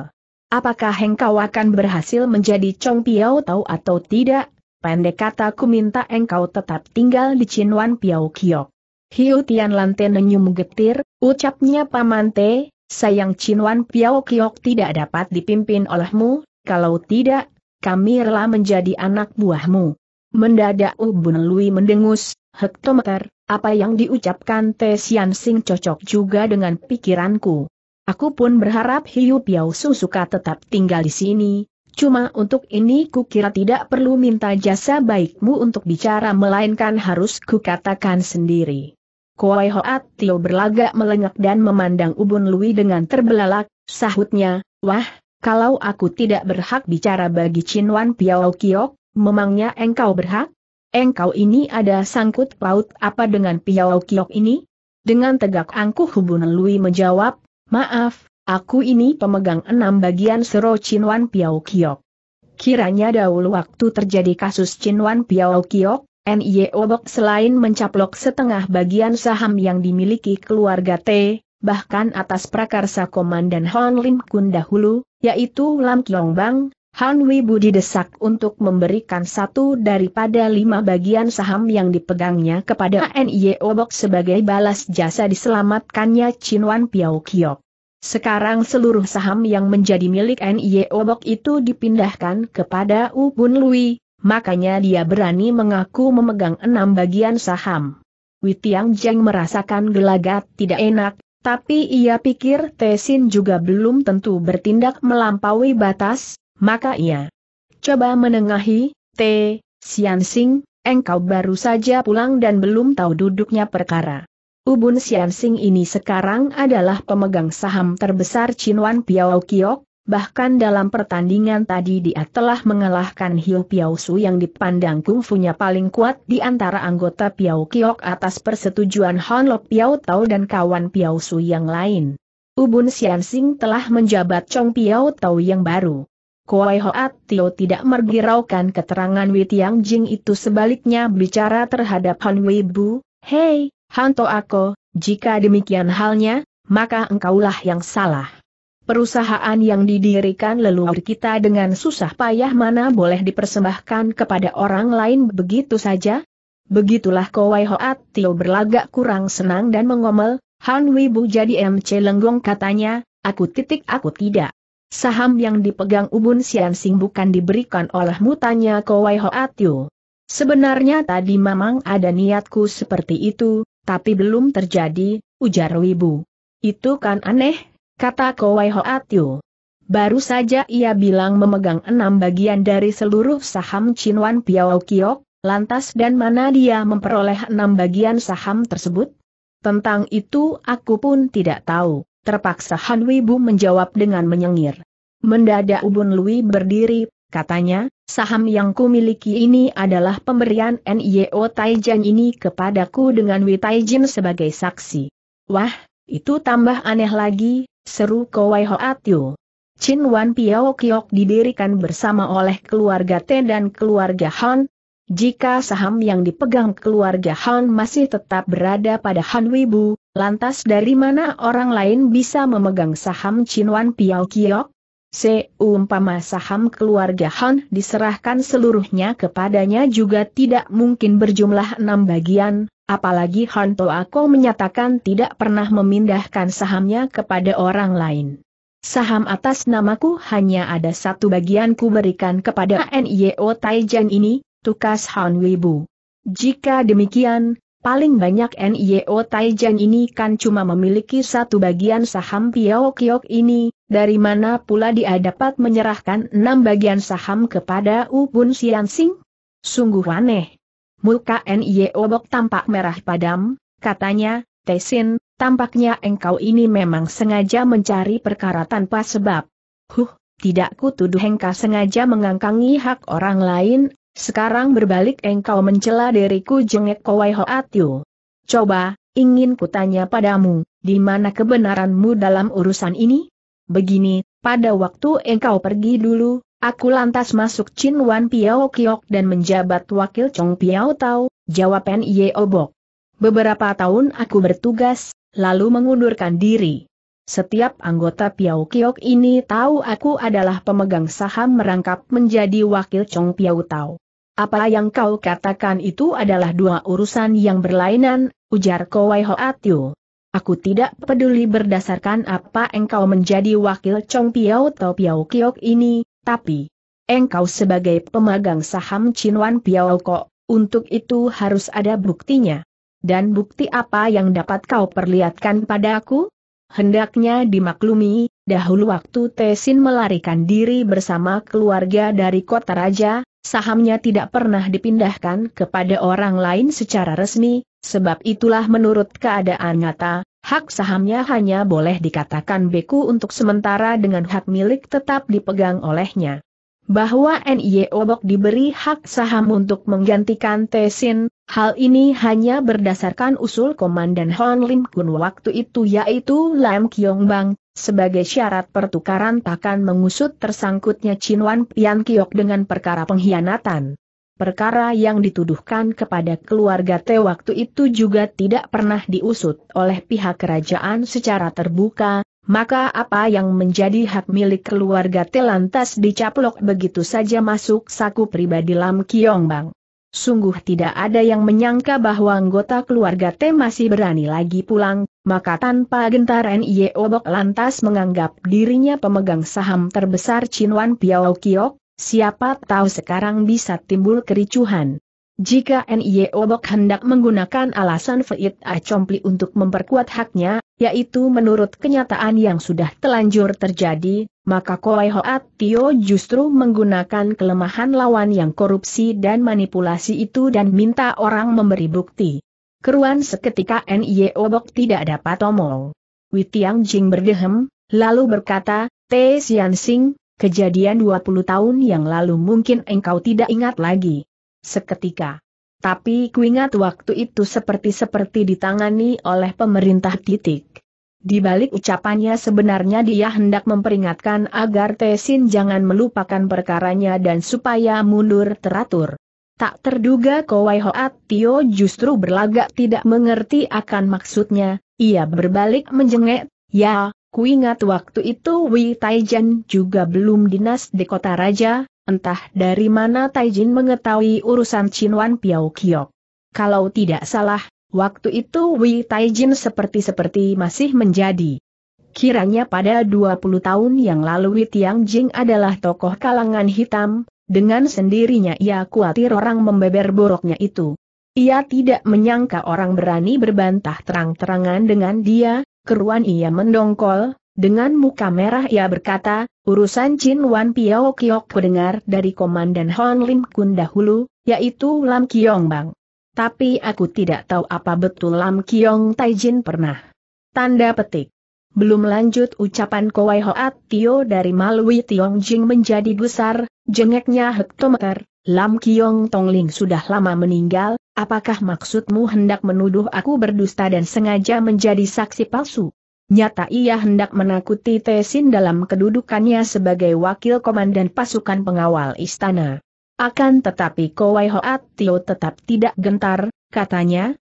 Apakah engkau akan berhasil menjadi Chong Piao Tau atau tidak? Pendek kata ku minta engkau tetap tinggal di Cinwan Piao Kiok." Hiu Tian Lan tenenyum getir, ucapnya, "Paman Te, sayang Cinwan Piao Kiok tidak dapat dipimpin olehmu, kalau tidak, kami rela menjadi anak buahmu." Mendadak U Bun Lui mendengus, "Hektometer, apa yang diucapkan Te Sian Sing cocok juga dengan pikiranku. Aku pun berharap Hiu Piao Susuka tetap tinggal di sini, cuma untuk ini kukira tidak perlu minta jasa baikmu untuk bicara melainkan harus kukatakan sendiri." Kowai Hoat Tio berlagak melengak dan memandang U Bun Lui dengan terbelalak, sahutnya, "Wah, kalau aku tidak berhak bicara bagi Cinwan Piao Kiok, memangnya engkau berhak? Engkau ini ada sangkut paut apa dengan Piao Kiok ini?" Dengan tegak angkuh U Bun Lui menjawab, "Maaf, aku ini pemegang 6 bagian Sero Cinwan Piao Kiok." Kiranya dahulu waktu terjadi kasus Chin Wan Piao Kiok, Nio Bok selain mencaplok setengah bagian saham yang dimiliki keluarga T, bahkan atas prakarsa Komandan Hon Lim Kun dahulu, yaitu Lam Kiong Bang, Han Wibu didesak untuk memberikan satu daripada 5 bagian saham yang dipegangnya kepada Nio Bok sebagai balas jasa diselamatkannya Chin Wan Piao Kiok. Sekarang seluruh saham yang menjadi milik Nio Bok itu dipindahkan kepada U Bun Lui, makanya dia berani mengaku memegang 6 bagian saham. Wei Tiang Jeng merasakan gelagat tidak enak, tapi ia pikir Te Sin juga belum tentu bertindak melampaui batas. Maka ia coba menengahi, "T. Siansing, engkau baru saja pulang dan belum tahu duduknya perkara. U Bun Siansing ini sekarang adalah pemegang saham terbesar Chin Wan Piao Kiok, bahkan dalam pertandingan tadi dia telah mengalahkan Hiu Piao Su yang dipandang kungfunya paling kuat di antara anggota Piao Kiok atas persetujuan Hon Lok Piao Tao dan kawan Piao Su yang lain. U Bun Siansing telah menjabat Chong Piao Tao yang baru." Koi Hoat Tio tidak mergiraukan keterangan Wei Tiang Jing itu, sebaliknya bicara terhadap Han Weibu, "Hei, Han To Ako, jika demikian halnya, maka engkaulah yang salah. Perusahaan yang didirikan leluhur kita dengan susah payah mana boleh dipersembahkan kepada orang lain begitu saja?" Begitulah Koi Hoat Tio berlagak kurang senang dan mengomel, "Han Weibu jadi MC Lenggong," katanya, aku tidak. "Saham yang dipegang U Bun Siansing bukan diberikan olehmu?" tanya Kowai Hoatio. "Sebenarnya tadi memang ada niatku seperti itu, tapi belum terjadi," ujar Wibu. "Itu kan aneh," kata Kowai Hoatio. "Baru saja ia bilang memegang 6 bagian dari seluruh saham Chin Wan Piao Kiok, lantas dan mana dia memperoleh 6 bagian saham tersebut?" "Tentang itu aku pun tidak tahu," terpaksa Han Wibu menjawab dengan menyengir. Mendadak U Bun Lui berdiri, katanya, "Saham yang kumiliki ini adalah pemberian Nio Taijin ini kepadaku dengan Wei Taijin sebagai saksi." "Wah, itu tambah aneh lagi," seru Kowai Hoatio. "Chin Wan Piao Kiok didirikan bersama oleh keluarga T dan keluarga Han. Jika saham yang dipegang keluarga Han masih tetap berada pada Han Wibu, lantas dari mana orang lain bisa memegang saham Chin Wan Piao Kiok? Seumpama saham keluarga Han diserahkan seluruhnya kepadanya juga tidak mungkin berjumlah 6 bagian, apalagi Han To Ako menyatakan tidak pernah memindahkan sahamnya kepada orang lain. Saham atas namaku hanya ada 1 bagian ku berikan kepada Nio Taijin ini," tukas Han Wibu. "Jika demikian, paling banyak Nio Taijin ini kan cuma memiliki 1 bagian saham Piao Kiok ini, dari mana pula dia dapat menyerahkan 6 bagian saham kepada U Bun Siansing? Sungguh aneh." Muka Nio Bok tampak merah padam, katanya, "Te Sin, tampaknya engkau ini memang sengaja mencari perkara tanpa sebab." Tidak kutuduh engkau sengaja mengangkangi hak orang lain. Sekarang berbalik engkau mencela diriku," jengek Kowai Hoatio. "Coba, ingin kutanya padamu, di mana kebenaranmu dalam urusan ini? Begini, pada waktu engkau pergi dulu, aku lantas masuk Chin Wan Piao Kiok dan menjabat wakil Chong Piao Tao," jawab Nio Bok. "Beberapa tahun aku bertugas, lalu mengundurkan diri. Setiap anggota Piao Kiok ini tahu aku adalah pemegang saham merangkap menjadi wakil Chong Piao Tao." "Apa yang kau katakan itu adalah 2 urusan yang berlainan," ujar Kowai Hoatio. "Aku tidak peduli berdasarkan apa engkau menjadi wakil Chong Piao Tao Piao Kiok ini, tapi engkau sebagai pemegang saham Chin Wan Piao Kiok, untuk itu harus ada buktinya. Dan bukti apa yang dapat kau perlihatkan padaku?" "Hendaknya dimaklumi, dahulu waktu Te Sin melarikan diri bersama keluarga dari Kota Raja, sahamnya tidak pernah dipindahkan kepada orang lain secara resmi, sebab itulah menurut keadaan nyata, hak sahamnya hanya boleh dikatakan beku untuk sementara dengan hak milik tetap dipegang olehnya. Bahwa Nio Bok diberi hak saham untuk menggantikan Te Sin, hal ini hanya berdasarkan usul Komandan Hon Lim Kun waktu itu yaitu Lam Kiong Bang, Sebagai syarat pertukaran Pakan mengusut tersangkutnya Cinwan Pian Kiok dengan perkara pengkhianatan. Perkara yang dituduhkan kepada keluarga Te waktu itu juga tidak pernah diusut oleh pihak kerajaan secara terbuka, maka apa yang menjadi hak milik keluarga Te lantas dicaplok begitu saja masuk saku pribadi Lam Kiong Bang. Sungguh tidak ada yang menyangka bahwa anggota keluarga T masih berani lagi pulang, maka tanpa gentar Nie Obok lantas menganggap dirinya pemegang saham terbesar Cinwan Piao Kiok, siapa tahu sekarang bisa timbul kericuhan. Jika Nie Obok hendak menggunakan alasan Feit Acompli untuk memperkuat haknya, yaitu menurut kenyataan yang sudah telanjur terjadi, maka Koi Hoat Tio justru menggunakan kelemahan lawan yang korupsi dan manipulasi itu dan minta orang memberi bukti. Keruan seketika Nie Obok tidak dapat omong. Witiang Jing berdehem, lalu berkata, Te Sian Sing, kejadian 20 tahun yang lalu mungkin engkau tidak ingat lagi. Seketika. Tapi kuingat waktu itu seperti ditangani oleh pemerintah titik. Di balik ucapannya sebenarnya dia hendak memperingatkan agar Te Sin jangan melupakan perkaranya dan supaya mundur teratur. Tak terduga Kowai Hoat Tio justru berlagak tidak mengerti akan maksudnya, ia berbalik menjengek, ya, kuingat waktu itu Wei Taijen juga belum dinas di kota raja. Entah dari mana Taijin mengetahui urusan Cinwan Piao Kiok. Kalau tidak salah, waktu itu Wei Taijin seperti masih menjadi. Kiranya pada 20 tahun yang lalu Wei Tiang Jing adalah tokoh kalangan hitam, dengan sendirinya ia khawatir orang membeber boroknya itu. Ia tidak menyangka orang berani berbantah terang-terangan dengan dia, keruan ia mendongkol. Dengan muka merah ia berkata, urusan Cinwan Piao Kiok kudengar dari Komandan Hon Lim Kun dahulu, yaitu Lam Kiong Bang. Tapi aku tidak tahu apa betul Lam Kiong Taijin pernah. Tanda petik. Belum lanjut ucapan Kowai Hoat Tio dari Malwi Tiong Jing menjadi gusar, jengeknya hektometer, Lam Kiong Tongling sudah lama meninggal, apakah maksudmu hendak menuduh aku berdusta dan sengaja menjadi saksi palsu? Nyata ia hendak menakuti Te Sin dalam kedudukannya sebagai wakil komandan pasukan pengawal istana. Akan tetapi Kowai Hoat Tio tetap tidak gentar, katanya,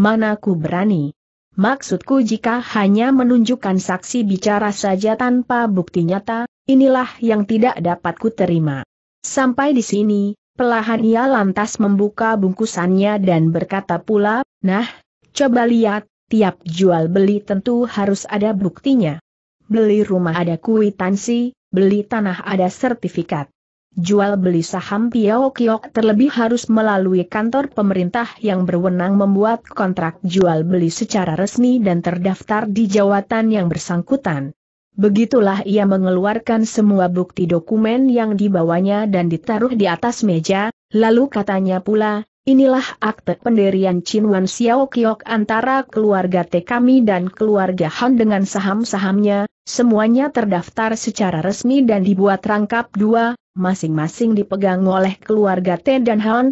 mana ku berani. Maksudku jika hanya menunjukkan saksi bicara saja tanpa bukti nyata, inilah yang tidak dapat ku terima. Sampai di sini, pelahan ia lantas membuka bungkusannya dan berkata pula, nah, coba lihat. Tiap jual beli tentu harus ada buktinya. Beli rumah ada kuitansi, beli tanah ada sertifikat. Jual beli saham Piao Kiok terlebih harus melalui kantor pemerintah yang berwenang membuat kontrak jual beli secara resmi dan terdaftar di jawatan yang bersangkutan. Begitulah ia mengeluarkan semua bukti dokumen yang dibawanya dan ditaruh di atas meja, lalu katanya pula, inilah akte pendirian Cinwan Piao Kiok antara keluarga Te kami dan keluarga Han dengan saham-sahamnya, semuanya terdaftar secara resmi dan dibuat rangkap dua, masing-masing dipegang oleh keluarga Te dan Han.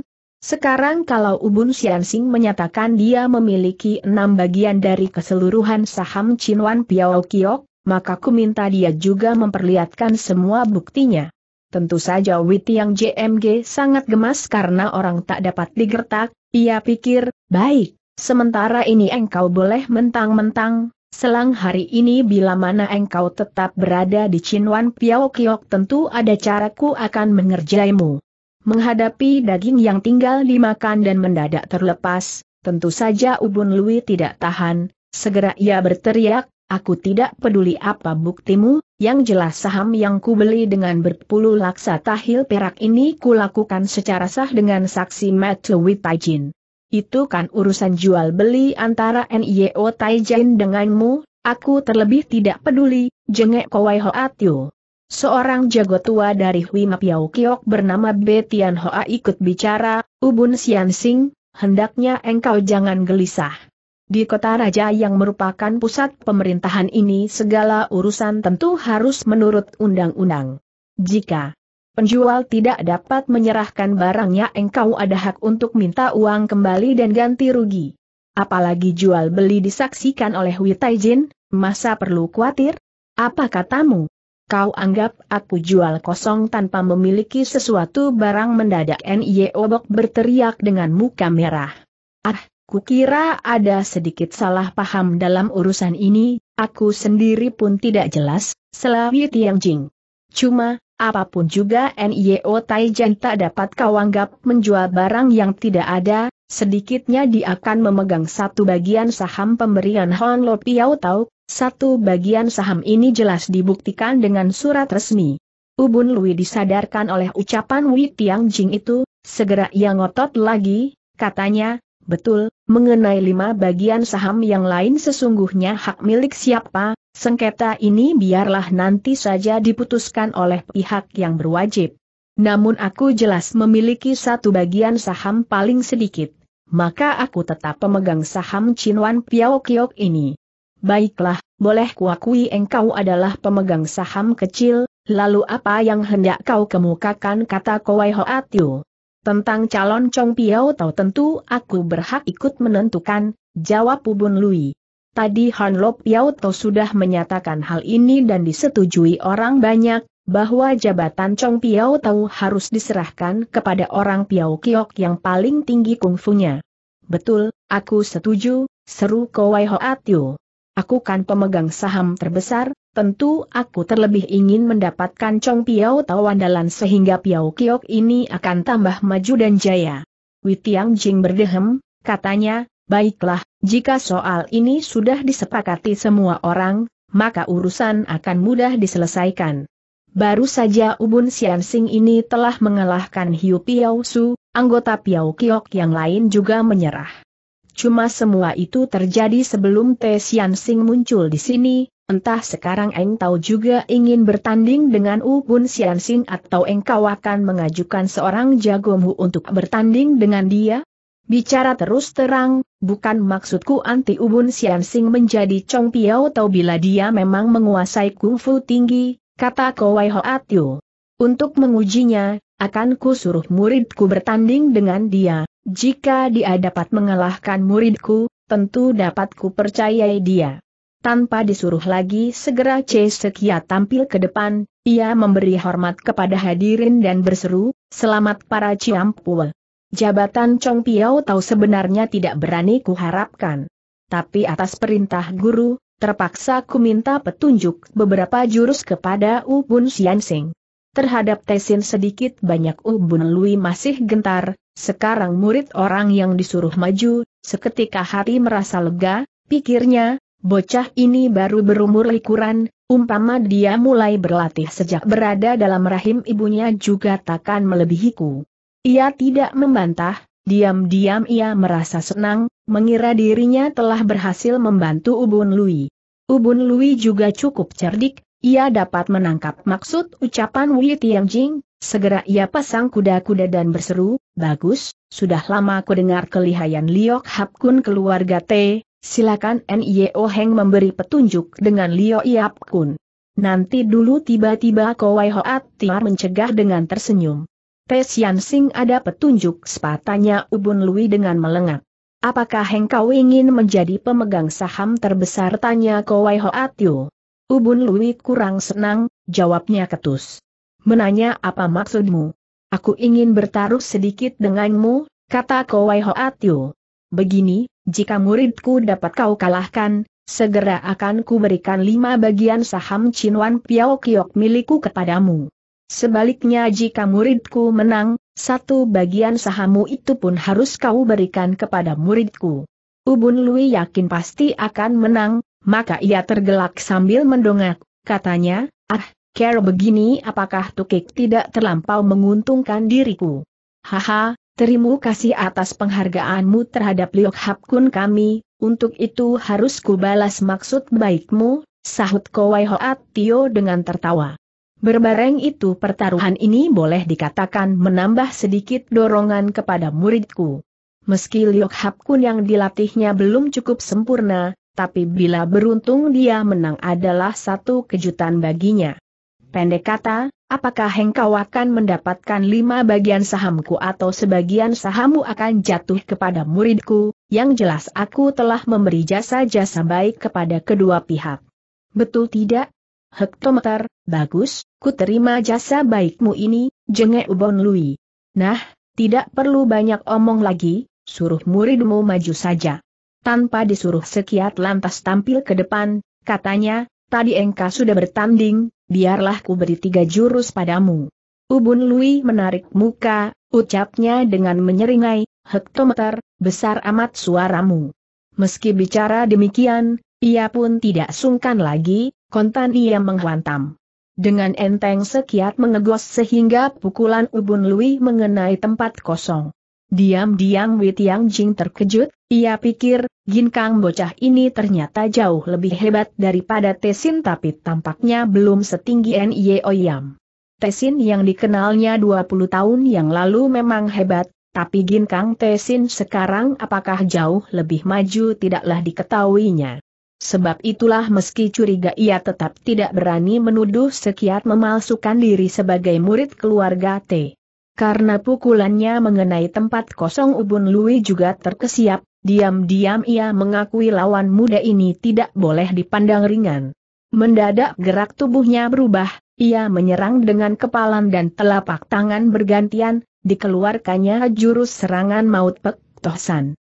Sekarang kalau Ubun Siansing menyatakan dia memiliki 6 bagian dari keseluruhan saham Cinwan Piao Kiok, maka ku minta dia juga memperlihatkan semua buktinya. Tentu saja Witi yang JMG sangat gemas karena orang tak dapat digertak, ia pikir, baik, sementara ini engkau boleh mentang-mentang, selang hari ini bila mana engkau tetap berada di Cinwan Piao Kiok tentu ada caraku akan mengerjaimu. Menghadapi daging yang tinggal dimakan dan mendadak terlepas, tentu saja Ubun Lui tidak tahan, segera ia berteriak, aku tidak peduli apa buktimu, yang jelas saham yang kubeli dengan berpuluh laksa tahil perak ini kulakukan secara sah dengan saksi Matthew Taijin. Itu kan urusan jual beli antara Nio Taijin denganmu, aku terlebih tidak peduli, jengek Kowai Hoat Tio. Seorang jago tua dari Huima Piao Kiok bernama Betian Hoa ikut bicara, Ubun Siansing, hendaknya engkau jangan gelisah. Di kota raja yang merupakan pusat pemerintahan ini segala urusan tentu harus menurut undang-undang. Jika penjual tidak dapat menyerahkan barangnya engkau ada hak untuk minta uang kembali dan ganti rugi. Apalagi jual beli disaksikan oleh Wei Taijin, masa perlu khawatir? Apa katamu? Kau anggap aku jual kosong tanpa memiliki sesuatu barang? Mendadak N.Y. Obok berteriak dengan muka merah. Ah, kukira ada sedikit salah paham dalam urusan ini, aku sendiri pun tidak jelas, Selawi Tianjing. Cuma, apapun juga N.Y. Taijian tak dapat kau anggap menjual barang yang tidak ada, sedikitnya dia akan memegang satu bagian saham pemberian Hon Lo Piao Tau. Satu bagian saham ini jelas dibuktikan dengan surat resmi. Ubun Lui disadarkan oleh ucapan Wei Tianjing itu, segera ia ngotot lagi, katanya, betul, mengenai 5 bagian saham yang lain sesungguhnya hak milik siapa, sengketa ini biarlah nanti saja diputuskan oleh pihak yang berwajib. Namun aku jelas memiliki 1 bagian saham paling sedikit, maka aku tetap pemegang saham Cinwan Piao Kiok ini. Baiklah, boleh kuakui engkau adalah pemegang saham kecil, lalu apa yang hendak kau kemukakan? Kata Kowai Hoa Tiu. Tentang calon Chong Piao Tau tentu aku berhak ikut menentukan, jawab Ubun Lui. Tadi Han Lo Piao Tau sudah menyatakan hal ini dan disetujui orang banyak, bahwa jabatan Chong Piao Tau harus diserahkan kepada orang Piao Kiok yang paling tinggi kungfunya. Betul, aku setuju, seru Kowai Hoa Tiu. Aku kan pemegang saham terbesar, tentu aku terlebih ingin mendapatkan Chong Piao Tau andalan sehingga Piao Kiok ini akan tambah maju dan jaya. Wei Tianjing berdehem, katanya, baiklah, jika soal ini sudah disepakati semua orang, maka urusan akan mudah diselesaikan. Baru saja Ubun Siansing ini telah mengalahkan Hiu Piao Su, anggota Piao Kiok yang lain juga menyerah. Cuma semua itu terjadi sebelum Te Siansing muncul di sini, entah sekarang engkau juga ingin bertanding dengan Ubun Siansing atau engkau akan mengajukan seorang jagomu untuk bertanding dengan dia? Bicara terus terang, bukan maksudku anti Ubun Siansing menjadi Chong Piao Tau bila dia memang menguasai kungfu tinggi, kata Kowai Hoa Tiu. Untuk mengujinya, akan ku suruh muridku bertanding dengan dia. Jika dia dapat mengalahkan muridku, tentu dapat ku percayai dia. Tanpa disuruh lagi segera Cesekia tampil ke depan, ia memberi hormat kepada hadirin dan berseru, selamat para Ciampua. Jabatan Chong Piao Tau sebenarnya tidak berani kuharapkan. Tapi atas perintah guru, terpaksa ku minta petunjuk beberapa jurus kepada Ubun Siansing. Terhadap Tesin sedikit banyak Ubun Lui masih gentar, sekarang murid orang yang disuruh maju, seketika hati merasa lega, pikirnya, bocah ini baru berumur likuran, umpama dia mulai berlatih sejak berada dalam rahim ibunya juga takkan melebihiku. Ia tidak membantah, diam-diam ia merasa senang, mengira dirinya telah berhasil membantu Ubun Lui. Ubun Lui juga cukup cerdik. Ia dapat menangkap maksud ucapan Wei Tianjing, segera ia pasang kuda-kuda dan berseru, bagus, sudah lama aku dengar kelihayan Liok Hap Kun keluarga T, silakan Nio Heng memberi petunjuk dengan Liok Hap Kun. Nanti dulu, tiba-tiba Kowai Hoa Tiu mencegah dengan tersenyum. Te Siansing, ada petunjuk? Sepatanya Ubun Lui dengan melengak. Apakah engkau ingin menjadi pemegang saham terbesar? Tanya Kowai Hoa Tiu. Ubun Lui kurang senang, jawabnya ketus. Menanya apa maksudmu? Aku ingin bertaruh sedikit denganmu, kata Kowai Hoa Tiu. Begini, jika muridku dapat kau kalahkan, segera akan kuberikan 5 bagian saham Cinwan Piao Kiok milikku kepadamu. Sebaliknya jika muridku menang, 1 bagian sahammu itu pun harus kau berikan kepada muridku. Ubun Lui yakin pasti akan menang. Maka ia tergelak sambil mendongak, katanya, kira begini apakah tukik tidak terlampau menguntungkan diriku? Haha, terima kasih atas penghargaanmu terhadap Liok Hap Kun kami, untuk itu harus kubalas maksud baikmu, sahut Kowai Hoa Tiu dengan tertawa. Berbareng itu pertaruhan ini boleh dikatakan menambah sedikit dorongan kepada muridku. Meski Liok Hap Kun yang dilatihnya belum cukup sempurna, tapi bila beruntung dia menang adalah satu kejutan baginya. Pendek kata, apakah engkau akan mendapatkan 5 bagian sahamku atau sebagian sahammu akan jatuh kepada muridku, yang jelas aku telah memberi jasa-jasa baik kepada kedua pihak. Betul tidak? hektometer, bagus, ku terima jasa baikmu ini, jengek Ubon Lui. Nah, tidak perlu banyak omong lagi, suruh muridmu maju saja. Tanpa disuruh Sekiat lantas tampil ke depan, katanya, tadi engkau sudah bertanding, biarlah ku beri 3 jurus padamu. Ubon Lui menarik muka, ucapnya dengan menyeringai, hektometer, besar amat suaramu. Meski bicara demikian, ia pun tidak sungkan lagi, kontan ia menghantam. Dengan enteng Sekiat mengegos sehingga pukulan Ubon Lui mengenai tempat kosong. Diam-diam Wei Tiangjing terkejut, ia pikir, ginkang bocah ini ternyata jauh lebih hebat daripada Tesin tapi tampaknya belum setinggi Nio Yam. Tesin yang dikenalnya 20 tahun yang lalu memang hebat. Tapi ginkang Tesin sekarang apakah jauh lebih maju tidaklah diketahuinya. Sebab itulah meski curiga ia tetap tidak berani menuduh Sekiat memalsukan diri sebagai murid keluarga T. Karena pukulannya mengenai tempat kosong Ubon Lui juga terkesiap, diam-diam ia mengakui lawan muda ini tidak boleh dipandang ringan. Mendadak gerak tubuhnya berubah, ia menyerang dengan kepalan dan telapak tangan bergantian, dikeluarkannya jurus serangan maut Pek Toh San.